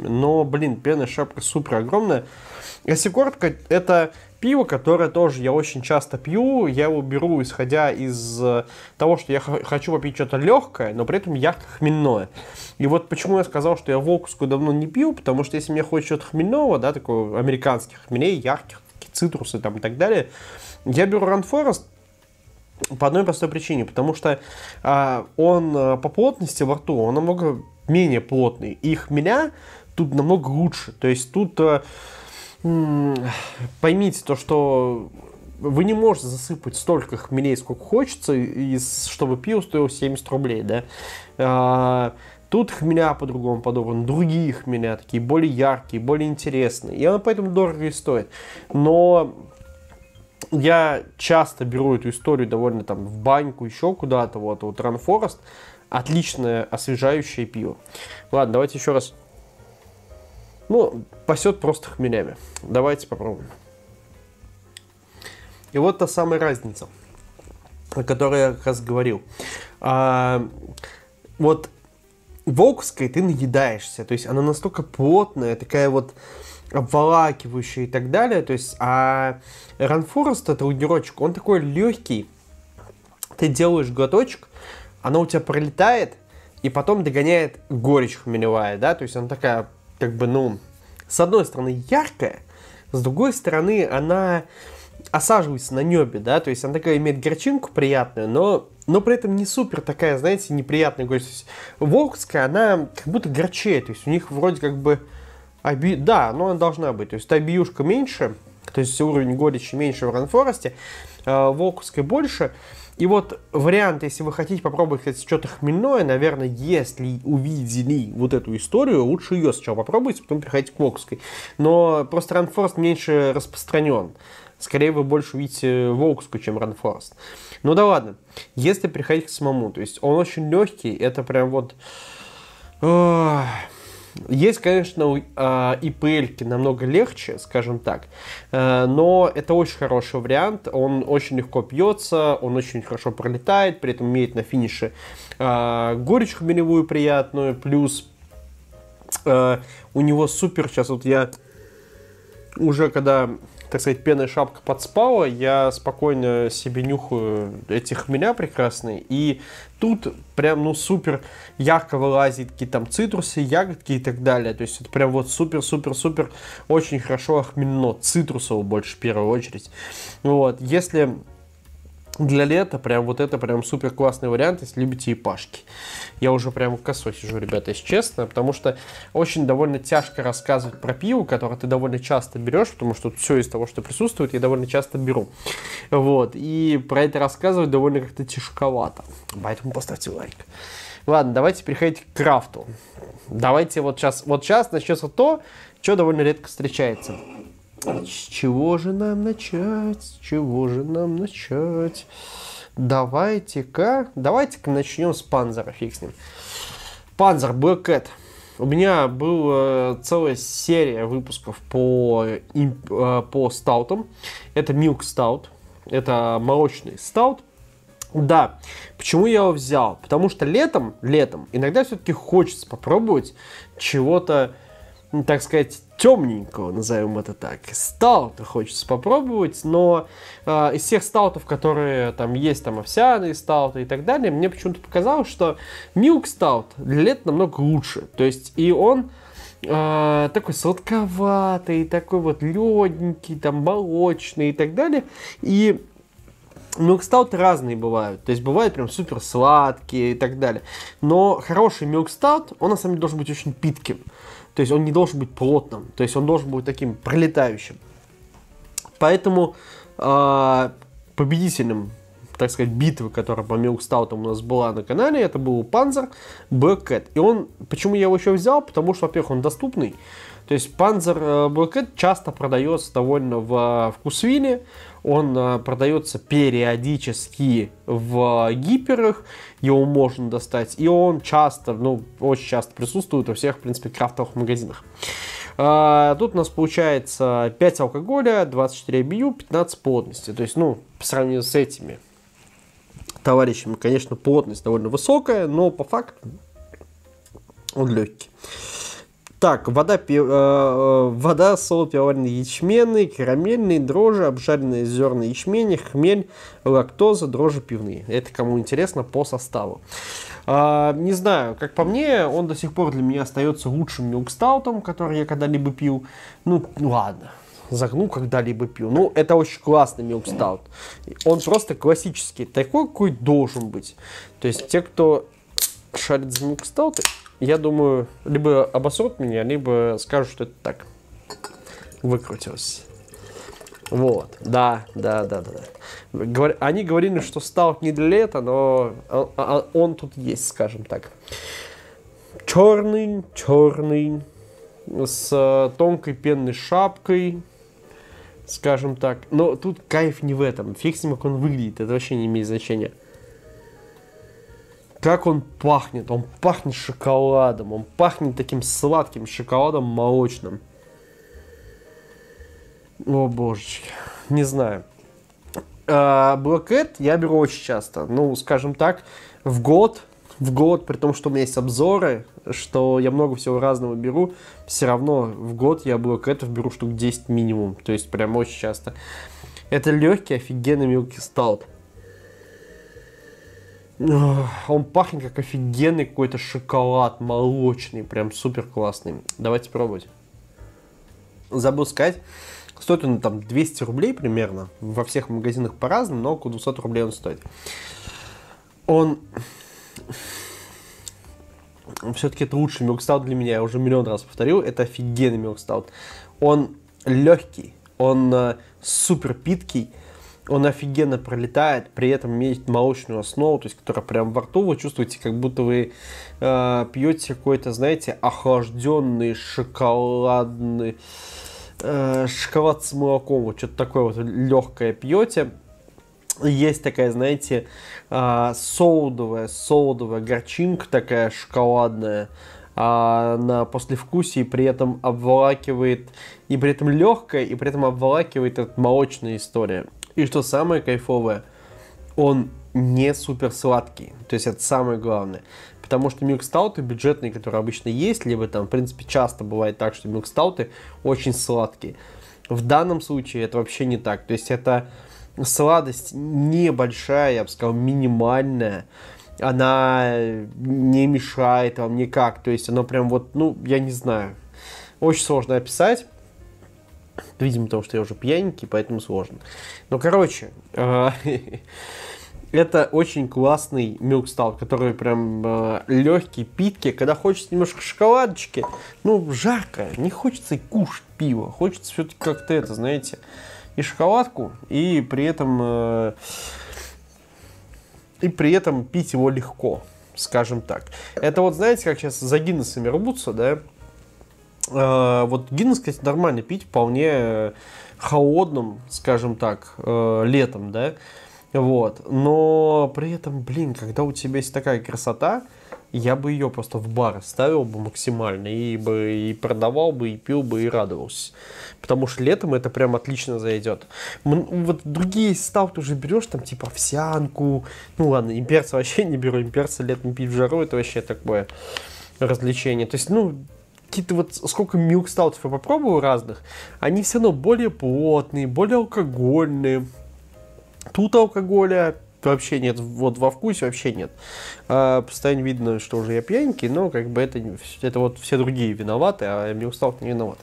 но, блин, пенная шапка супер огромная. Если коротко, это пиво, которое тоже я очень часто пью. Я его беру, исходя из того, что я хочу попить что-то легкое, но при этом ярко-хмельное. И вот почему я сказал, что я волковскую давно не пью, потому что если мне хочется что-то хмельного, да, такого американских хмелей, ярких, цитрусы там и так далее, я беру Run Forrest по одной простой причине, потому что он по плотности во рту, он намного менее плотный, и хмеля тут намного лучше, то есть тут поймите то, что вы не можете засыпать столько хмелей, сколько хочется, и чтобы пиво стоило 70 рублей, да, тут хмеля по-другому подобраны, другие хмеля, такие более яркие, более интересные. И она поэтому дорого и стоит. Но я часто беру эту историю довольно там в баньку, еще куда-то. Вот Run Forrest. Отличное освежающее пиво. Ладно, давайте еще раз. Ну, пасет просто хмелями. Давайте попробуем. И вот та самая разница, о которой я как раз говорил. Вот... волковской ты наедаешься, то есть она настолько плотная, такая вот обволакивающая и так далее, то есть, а Run Forrest, это лагерочек, он такой легкий, ты делаешь глоточек, она у тебя пролетает, и потом догоняет горечь хмелевая, да, то есть она такая, как бы, ну, с одной стороны яркая, с другой стороны она осаживается на небе, да, то есть она такая имеет горчинку приятную, но при этом не супер такая, знаете, неприятная горечь. Волковская, она как будто горчее, то есть у них вроде как бы, да, но она должна быть, то есть IBU-шка меньше, то есть уровень горечи меньше в Run Forrest, волковской больше. И вот вариант, если вы хотите попробовать, кстати, что-то хмельное, наверное, если увидели вот эту историю, лучше ее сначала попробуйте, потом переходите к волковской. Но просто Run Forrest меньше распространен. Скорее вы больше увидите Волковскую, чем Run Forrest. Ну да ладно, если приходить к самому, то есть он очень легкий, это прям вот... Есть, конечно, IPL-ки намного легче, скажем так, но это очень хороший вариант, он очень легко пьется, он очень хорошо пролетает, при этом имеет на финише горечь хмелевую приятную, плюс у него супер, сейчас вот я уже когда, так сказать, пенная шапка подспала, я спокойно себе нюхаю эти хмеля прекрасные, и тут прям, ну, супер ярко вылазит какие-то там цитрусы, ягодки и так далее, то есть это прям вот супер-супер-супер очень хорошо охмельно, цитрусово больше в первую очередь, вот, если... Для лета прям вот это прям супер классный вариант, если любите ипашки. Я уже прям в косой сижу, ребята, если честно, потому что очень довольно тяжко рассказывать про пиво, которое ты довольно часто берешь, потому что все из того, что присутствует, я довольно часто беру. Вот, и про это рассказывать довольно как-то тяжковато, поэтому поставьте лайк. Ладно, давайте переходить к крафту. Давайте вот сейчас начнется то, что довольно редко встречается. С чего же нам начать? Давайте-ка начнем с Panzer, фиг с ним. Panzer Black Cat. У меня была целая серия выпусков по стаутам. Это Milk Stout, это молочный стаут. Да, почему я его взял? Потому что летом иногда все-таки хочется попробовать чего-то, так сказать, темненького, назовем это так. Стаута хочется попробовать, но из всех стаутов, которые там есть, там овсяные стауты и так далее, мне почему-то показалось, что Milk Stout для лет намного лучше. То есть и он такой сладковатый, такой вот легенький, там молочный и так далее. И милкстауты разные бывают, то есть бывают прям супер сладкие и так далее. Но хороший милкстаут, он на самом деле должен быть очень питким. То есть он не должен быть плотным, то есть он должен быть таким пролетающим. Поэтому победителем, так сказать, битвы, которая по милкстаутам у нас была на канале, это был Panzer Black Cat. И он, почему я его еще взял, потому что, во-первых, он доступный. То есть Panzer Black Cat часто продается довольно в вкусвилле, он продается периодически в гиперах, его можно достать, и он часто, ну, очень часто присутствует во всех, в принципе, крафтовых магазинах. Тут у нас получается 5 алкоголя, 24 IBU, 15 плотности, то есть, ну, по сравнению с этими товарищами, конечно, плотность довольно высокая, но по факту он легкий. Так, вода, солод пивоваренный ячменный, карамельный, дрожжи, обжаренные зерна ячмени, хмель, лактоза, дрожжи пивные. Это кому интересно по составу. Не знаю, как по мне, он до сих пор для меня остается лучшим милкстаутом, который я когда-либо пил. Ну, ладно, загну, когда-либо пил. Ну, это очень классный милкстаут. Он просто классический, такой, какой должен быть. То есть те, кто шарит за милкстауты... Я думаю, либо обосрут меня, либо скажут, что это так. Выкрутилось. Вот, да. Они говорили, что стал не для лета, но он тут есть, скажем так. Черный, с тонкой пенной шапкой, скажем так. Но тут кайф не в этом. Фиг с ним, как он выглядит, это вообще не имеет значения. Как он пахнет шоколадом, он пахнет таким сладким шоколадом молочным. О божечки, не знаю. Black Cat я беру очень часто, ну, скажем так, в год, при том, что у меня есть обзоры, что я много всего разного беру, все равно в год я Black Cat беру штук 10 минимум, то есть прям очень часто. Это легкий, офигенный Milky Stout. Он пахнет как офигенный какой-то шоколад молочный, прям супер классный. Давайте пробовать. Забыл сказать, стоит он там 200 рублей примерно, во всех магазинах по-разному, но около 200 рублей он стоит. Он все-таки это лучший милкстаут для меня, я уже миллион раз повторил, это офигенный милкстаут. Он легкий, он супер питкий. Он офигенно пролетает, при этом имеет молочную основу, то есть, которая прям во рту, вы чувствуете, как будто вы пьете какой-то, знаете, охлажденный шоколадный шоколад с молоком, вот что-то такое вот легкое пьете. Есть такая, знаете, солодовая горчинка такая шоколадная на послевкусии, при этом обволакивает, и при этом легкая, и при этом обволакивает эта молочная история. И что самое кайфовое, он не супер сладкий, то есть это самое главное. Потому что милкстауты бюджетные, которые обычно есть, либо там, в принципе, часто бывает так, что милкстауты очень сладкие. В данном случае это вообще не так. То есть это сладость небольшая, я бы сказал, минимальная. Она не мешает вам никак. То есть она прям вот, ну, я не знаю. Очень сложно описать. Видимо, потому что я уже пьяненький, поэтому сложно. Ну, короче... Это очень классный милкстаут, который прям легкий, питкий. Когда хочется немножко шоколадочки, ну, жарко, не хочется и кушать пиво. Хочется все-таки как-то это, знаете, и шоколадку, и при этом... пить его легко, скажем так. Это вот, знаете, как сейчас за Гиннесами рвутся, да? Вот Гиннес, кстати, нормально пить, вполне холодным, скажем так, летом, да? Вот, но при этом, блин, когда у тебя есть такая красота, я бы ее просто в бар ставил бы максимально, и продавал бы, и пил бы, и радовался. Потому что летом это прям отлично зайдет. Вот другие стауты уже берешь, там типа овсянку, ну ладно, имперца вообще не беру, имперца летом пить в жару, это вообще такое развлечение. То есть, ну, какие-то вот, сколько милкстаутов я попробовал разных, они все равно более плотные, более алкогольные. Тут алкоголя вообще нет, вот во вкусе вообще нет. Постоянно видно, что уже я пьяненький, но как бы это вот все другие виноваты, а милкстаут не виноват.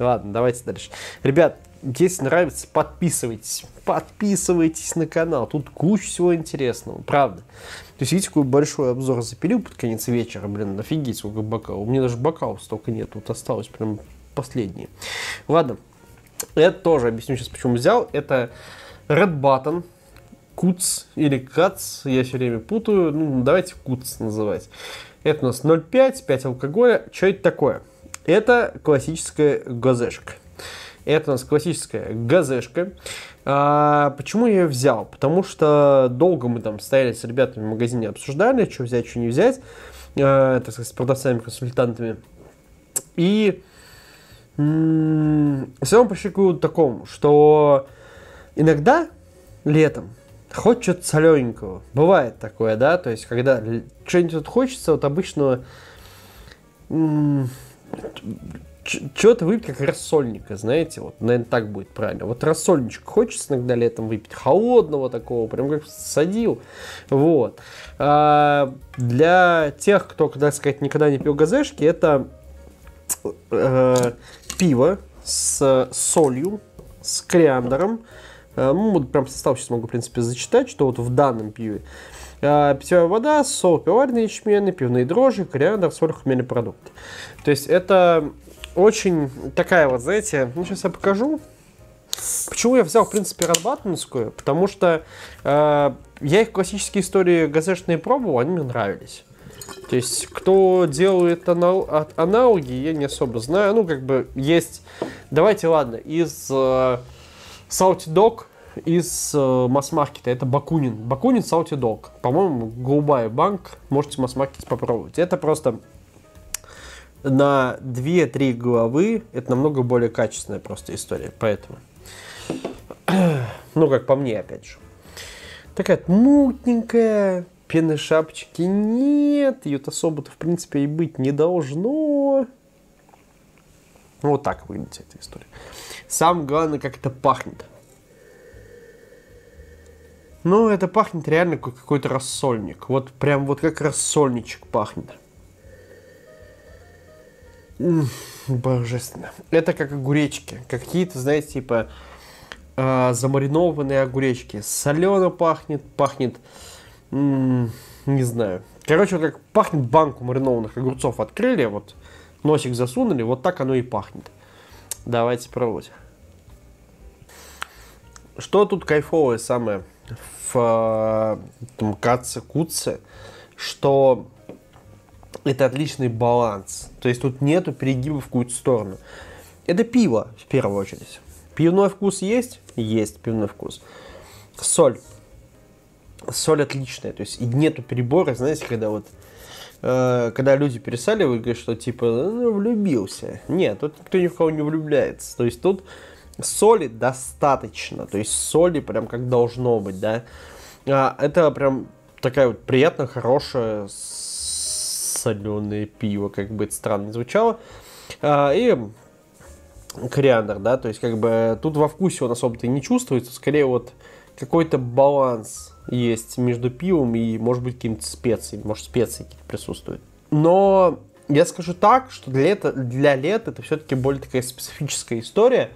Ладно, давайте дальше. Ребят, если нравится, подписывайтесь. Подписывайтесь на канал, тут куча всего интересного, правда. То есть, видите, какой большой обзор запилил под конец вечера, блин, офигеть, сколько бокалов. У меня даже бокалов столько нет, тут осталось прям последние. Ладно, это тоже объясню сейчас, почему взял. Это... Red Button, Kutz или Kutz, я все время путаю, ну давайте Kutz называть. Это у нас 0,5, 5 алкоголя, что это такое? Это классическая газешка. Это у нас классическая газешка. Почему я ее взял? Потому что долго мы там стояли с ребятами в магазине, обсуждали, что взять, что не взять, так сказать, с продавцами, консультантами. И все равно пришли к выводу такому, что... Иногда летом хочется чего-то солененького. Бывает такое, да? То есть, когда что-нибудь вот хочется, вот обычно чего-то выпить, как рассольника, знаете? Вот, наверное, так будет правильно. Вот рассольничек хочется иногда летом выпить. Холодного такого, прям как садил. Вот. Для тех, кто, так сказать, никогда не пил газешки, это пиво с солью, с кориандром. Ну, вот прям состав сейчас могу, в принципе, зачитать, что вот в данном пиве. Питьевая вода, сол, пивоваренные ячмены, пивные дрожжи, кориандр, соль, хмельные продукты. То есть это очень такая вот, знаете, ну, сейчас я покажу. Почему я взял, в принципе, Red Button'скую? Потому что я их классические истории газешные пробовал, они мне нравились. То есть, кто делает аналоги, я не особо знаю. Ну, как бы, есть... Давайте, ладно, из... Salty Dog из масс-маркета, это Бакунин. Бакунин Salty Dog. По-моему, голубая банка, можете в масс-маркете попробовать. Это просто на 2-3 головы, это намного более качественная просто история, поэтому. Ну, как по мне, опять же. Такая мутненькая, пены шапочки нет, ее-то особо-то, в принципе, и быть не должно. Вот так выглядит эта история. Самое главное, как это пахнет. Ну, это пахнет реально как какой-то рассольник. Вот прям вот как рассольничек пахнет. Божественно. Это как огуречки. Какие-то, знаете, типа замаринованные огуречки. Солено пахнет, не знаю. Короче, вот как пахнет банку маринованных огурцов открыли, вот носик засунули, вот так оно и пахнет. Давайте пробовать. Что тут кайфовое самое в Кутце, что это отличный баланс. То есть тут нету перегибов в какую-то сторону. Это пиво, в первую очередь. Пивной вкус есть? Есть пивной вкус. Соль. Соль отличная. То есть нету перебора, знаете, когда вот... когда люди пересаливают, говорят, что типа, ну, влюбился. Нет, тут никто ни в кого не влюбляется. То есть тут соли достаточно. То есть соли прям как должно быть, да. Это прям такая вот приятная, хорошая соленое пиво, как бы это странно не звучало. И кориандр, да, то есть как бы тут во вкусе он особо-то и не чувствуется. Скорее вот какой-то баланс есть между пивом и, может быть, какими-то специями. Может, специи какие-то присутствуют. Но я скажу так, что для лета это все-таки более такая специфическая история.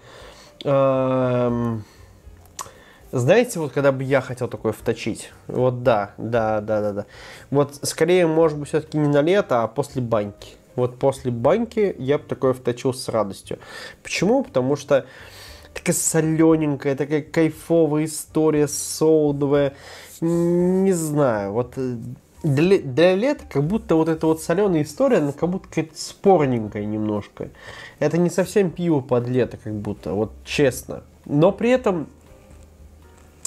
Знаете, вот когда бы я хотел такое вточить? Вот да. Вот скорее, может быть, все-таки не на лето, а после баньки. Вот после баньки я бы такое вточил с радостью. Почему? Потому что такая солененькая, такая кайфовая история, солодовая. Не знаю, вот для лета как будто вот эта вот соленая история, она как будто какая-то спорненькая немножко. Это не совсем пиво под лето, как будто, вот честно. Но при этом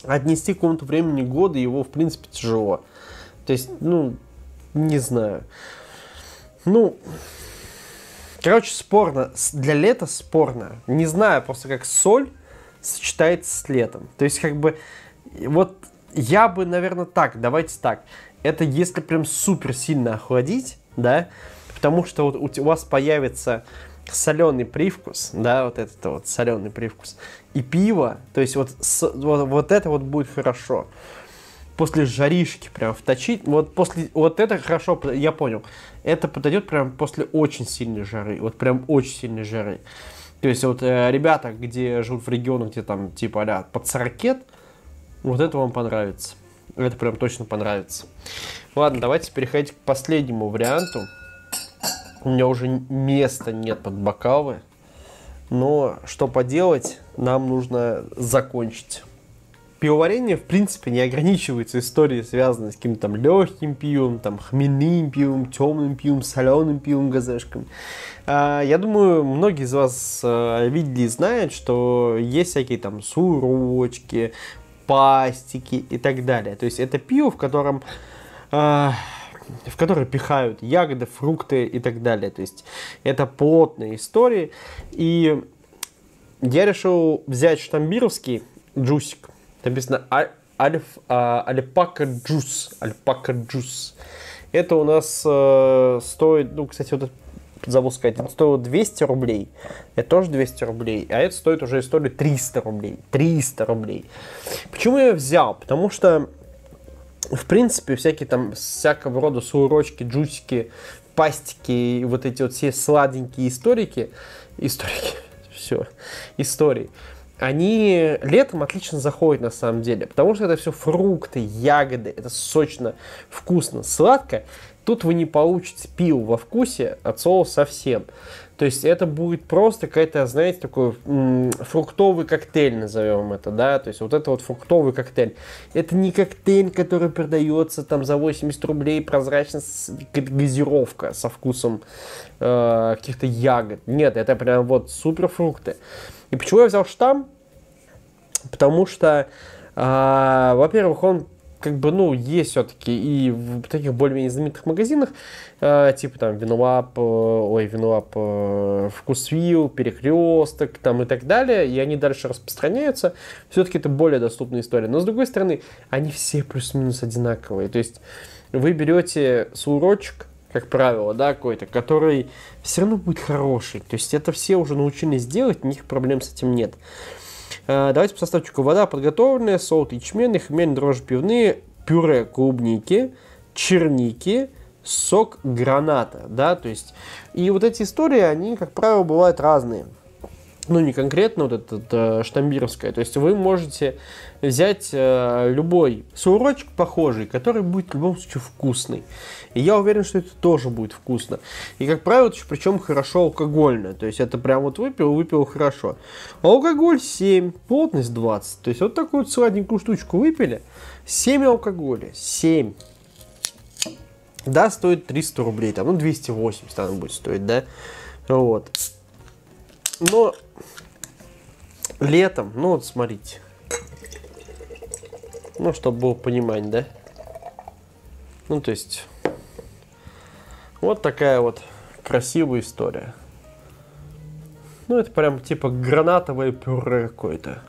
отнести к какому-то времени года его, в принципе, тяжело. То есть, ну, не знаю. Ну... Короче, спорно. Для лета спорно. Не знаю просто, как соль сочетается с летом. То есть, как бы, вот я бы, наверное, так, давайте так. Это если прям супер сильно охладить, да, потому что вот у вас появится соленый привкус, да, вот этот вот соленый привкус, и пиво, то есть вот это вот будет хорошо. После жаришки прям вточить, вот после, вот это хорошо, я понял, это подойдет прям после очень сильной жары, вот прям очень сильной жары. То есть вот ребята, где живут в регионах, где там типа а-ля под 40, вот это вам понравится, это прям точно понравится. Ладно, давайте переходить к последнему варианту. У меня уже места нет под бокалы, но что поделать, нам нужно закончить. Пивоварение, в принципе, не ограничивается историей, связанной с каким-то там легким пивом, там, хмельным пивом, темным пивом, соленым пивом, газешками. Я думаю, многие из вас видели и знают, что есть всякие там сурочки, пастики и так далее. То есть это пиво, в которое пихают ягоды, фрукты и так далее. То есть это плотные истории. И я решил взять штамбировский джусик. Там написано Alpaca Juice. Alpaca Juice. Это у нас стоит, ну, кстати, вот забыл сказать, это стоило 200 рублей. Это тоже 200 рублей. А это стоит уже историю 300 рублей. 300 рублей. Почему я взял? Потому что, в принципе, всякие там, всякого рода сурочки, джусики, пастики, вот эти вот все сладенькие истории. Они летом отлично заходят на самом деле, потому что это все фрукты, ягоды, это сочно, вкусно, сладко. Тут вы не получите пиво во вкусе от слова совсем. То есть это будет просто какая-то, знаете, такой фруктовый коктейль, назовем это, да, то есть вот это вот фруктовый коктейль. Это не коктейль, который продается там за 80 рублей, прозрачная газировка со вкусом каких-то ягод. Нет, это прям вот суперфрукты. И почему я взял штамм? Потому что, во-первых, он как бы, ну, есть все-таки и в таких более-менее знаменитых магазинах, типа там Винлаб, Вкусвилл, Перекресток, там и так далее, и они дальше распространяются, все-таки это более доступная история. Но, с другой стороны, они все плюс-минус одинаковые, то есть вы берете сурочек, как правило, да, какой-то, который все равно будет хороший, то есть это все уже научились делать, у них проблем с этим нет. Давайте по составчику: вода подготовленная, солод ячменный, хмель, дрожжи пивные, пюре клубники, черники, сок граната, да, то есть, и вот эти истории, они, как правило, бывают разные, ну, не конкретно вот этот штамбировская, то есть вы можете взять любой сурочек похожий, который будет в любом случае вкусный, и я уверен, что это тоже будет вкусно, и, как правило, причем хорошо алкогольно, то есть это прям вот выпил хорошо, алкоголь 7, плотность 20, то есть вот такую вот сладенькую штучку выпили, 7 алкоголя, 7, да, стоит 300 рублей, там, ну, 280 она будет стоить, да, вот. Но летом, ну вот смотрите. Ну, чтобы было понимание, да? Ну, то есть, вот такая вот красивая история. Ну, это прям типа гранатовое пюре какое-то.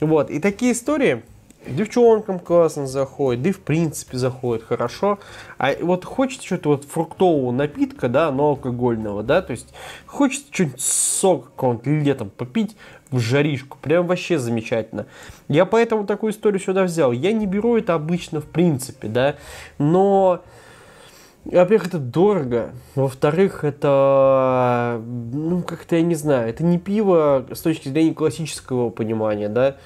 Вот, и такие истории девчонкам классно заходит, да и в принципе заходит хорошо. А вот хочется что-то вот фруктового напитка, да, но алкогольного, да, то есть хочется что-нибудь сок какого-нибудь летом попить в жаришку, прям вообще замечательно. Я поэтому такую историю сюда взял. Я не беру это обычно в принципе, да, но, во-первых, это дорого, во-вторых, это, ну, как-то я не знаю, это не пиво с точки зрения классического понимания, да.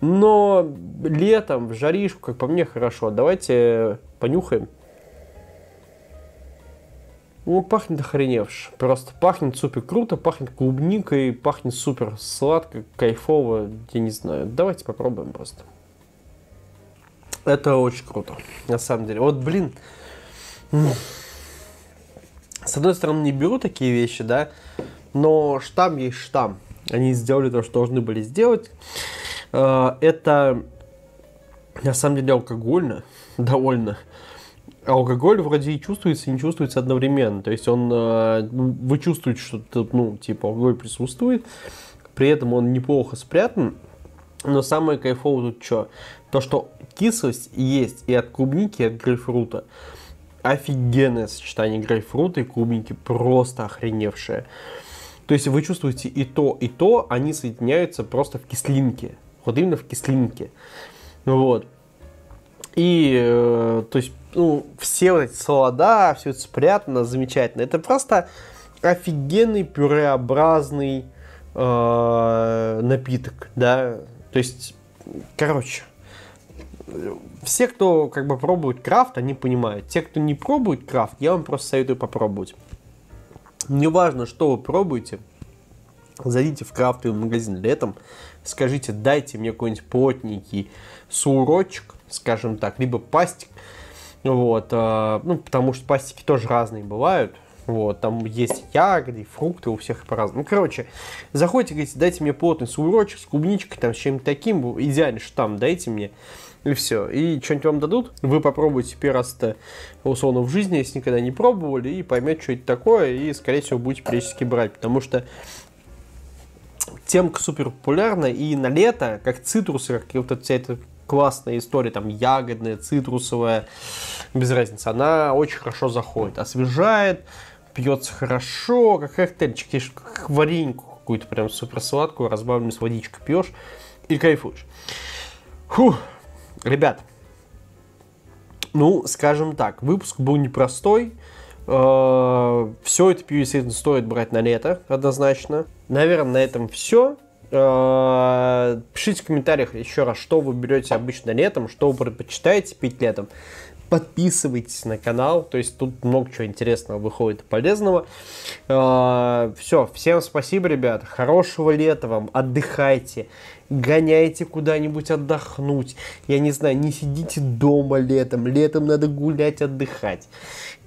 Но летом в жаришку, как по мне, хорошо. Давайте понюхаем. Ну, пахнет охреневш. Просто пахнет супер круто, пахнет клубникой, пахнет супер сладко, кайфово, я не знаю. Давайте попробуем просто. Это очень круто, на самом деле. Вот, блин, с одной стороны, не беру такие вещи, да, но штамм есть штамм. Они сделали то, что должны были сделать. Это, на самом деле, алкогольно, довольно. Алкоголь вроде и чувствуется, и не чувствуется одновременно. То есть он, вы чувствуете, что тут, ну, типа, алкоголь присутствует, при этом он неплохо спрятан. Но самое кайфовое тут что? То, что кислость есть и от клубники, и от грейпфрута. Офигенное сочетание грейпфрута и клубники, просто охреневшее. То есть вы чувствуете и то, они соединяются просто в кислинке. Вот именно в кислинке. Вот. И, то есть, ну, все вот эти солода, все это спрятано, замечательно. Это просто офигенный пюреобразный напиток, да. То есть, короче, все, кто как бы пробует крафт, они понимают. Те, кто не пробует крафт, я вам просто советую попробовать. Неважно, что вы пробуете, зайдите в крафтовый магазин летом, скажите, дайте мне какой-нибудь плотненький сурочек, скажем так, либо пастик, вот, ну, потому что пастики тоже разные бывают, вот, там есть ягоды, фрукты, у всех по-разному. Ну, короче, заходите, говорите, дайте мне плотный сурочек с клубничкой, там, с чем-то таким, идеальный штамм дайте мне, и все. И что-нибудь вам дадут, вы попробуете первый раз-то, условно, в жизни, если никогда не пробовали, и поймете, что это такое, и, скорее всего, будете периодически брать, потому что темка супер популярна, и на лето, как цитрусы, как вот вся эта классная история, там, ягодная, цитрусовая, без разницы, она очень хорошо заходит, освежает, пьется хорошо, как коктейльчик, ешь как вареньку какую-то прям супер сладкую, разбавленную с водичкой пьешь и кайфуешь. Фух, ребят, ну, скажем так, выпуск был непростой. Все это пиво, естественно, стоит брать на лето, однозначно. Наверное, на этом все. Пишите в комментариях еще раз, что вы берете обычно летом, что вы предпочитаете пить летом. Подписывайтесь на канал, то есть тут много чего интересного выходит и полезного. Все, всем спасибо, ребят, хорошего лета вам, отдыхайте, гоняйте куда-нибудь отдохнуть, я не знаю, не сидите дома летом, летом надо гулять, отдыхать.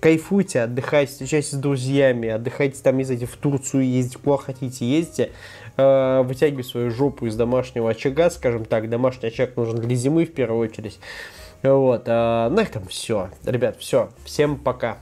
Кайфуйте, отдыхайте, встречайтесь с друзьями, отдыхайте там, не знаете, в Турцию ездите, куда хотите, ездите. Вытягивайте свою жопу из домашнего очага, скажем так, домашний очаг нужен для зимы в первую очередь. Вот, на этом все, ребят, все, всем пока.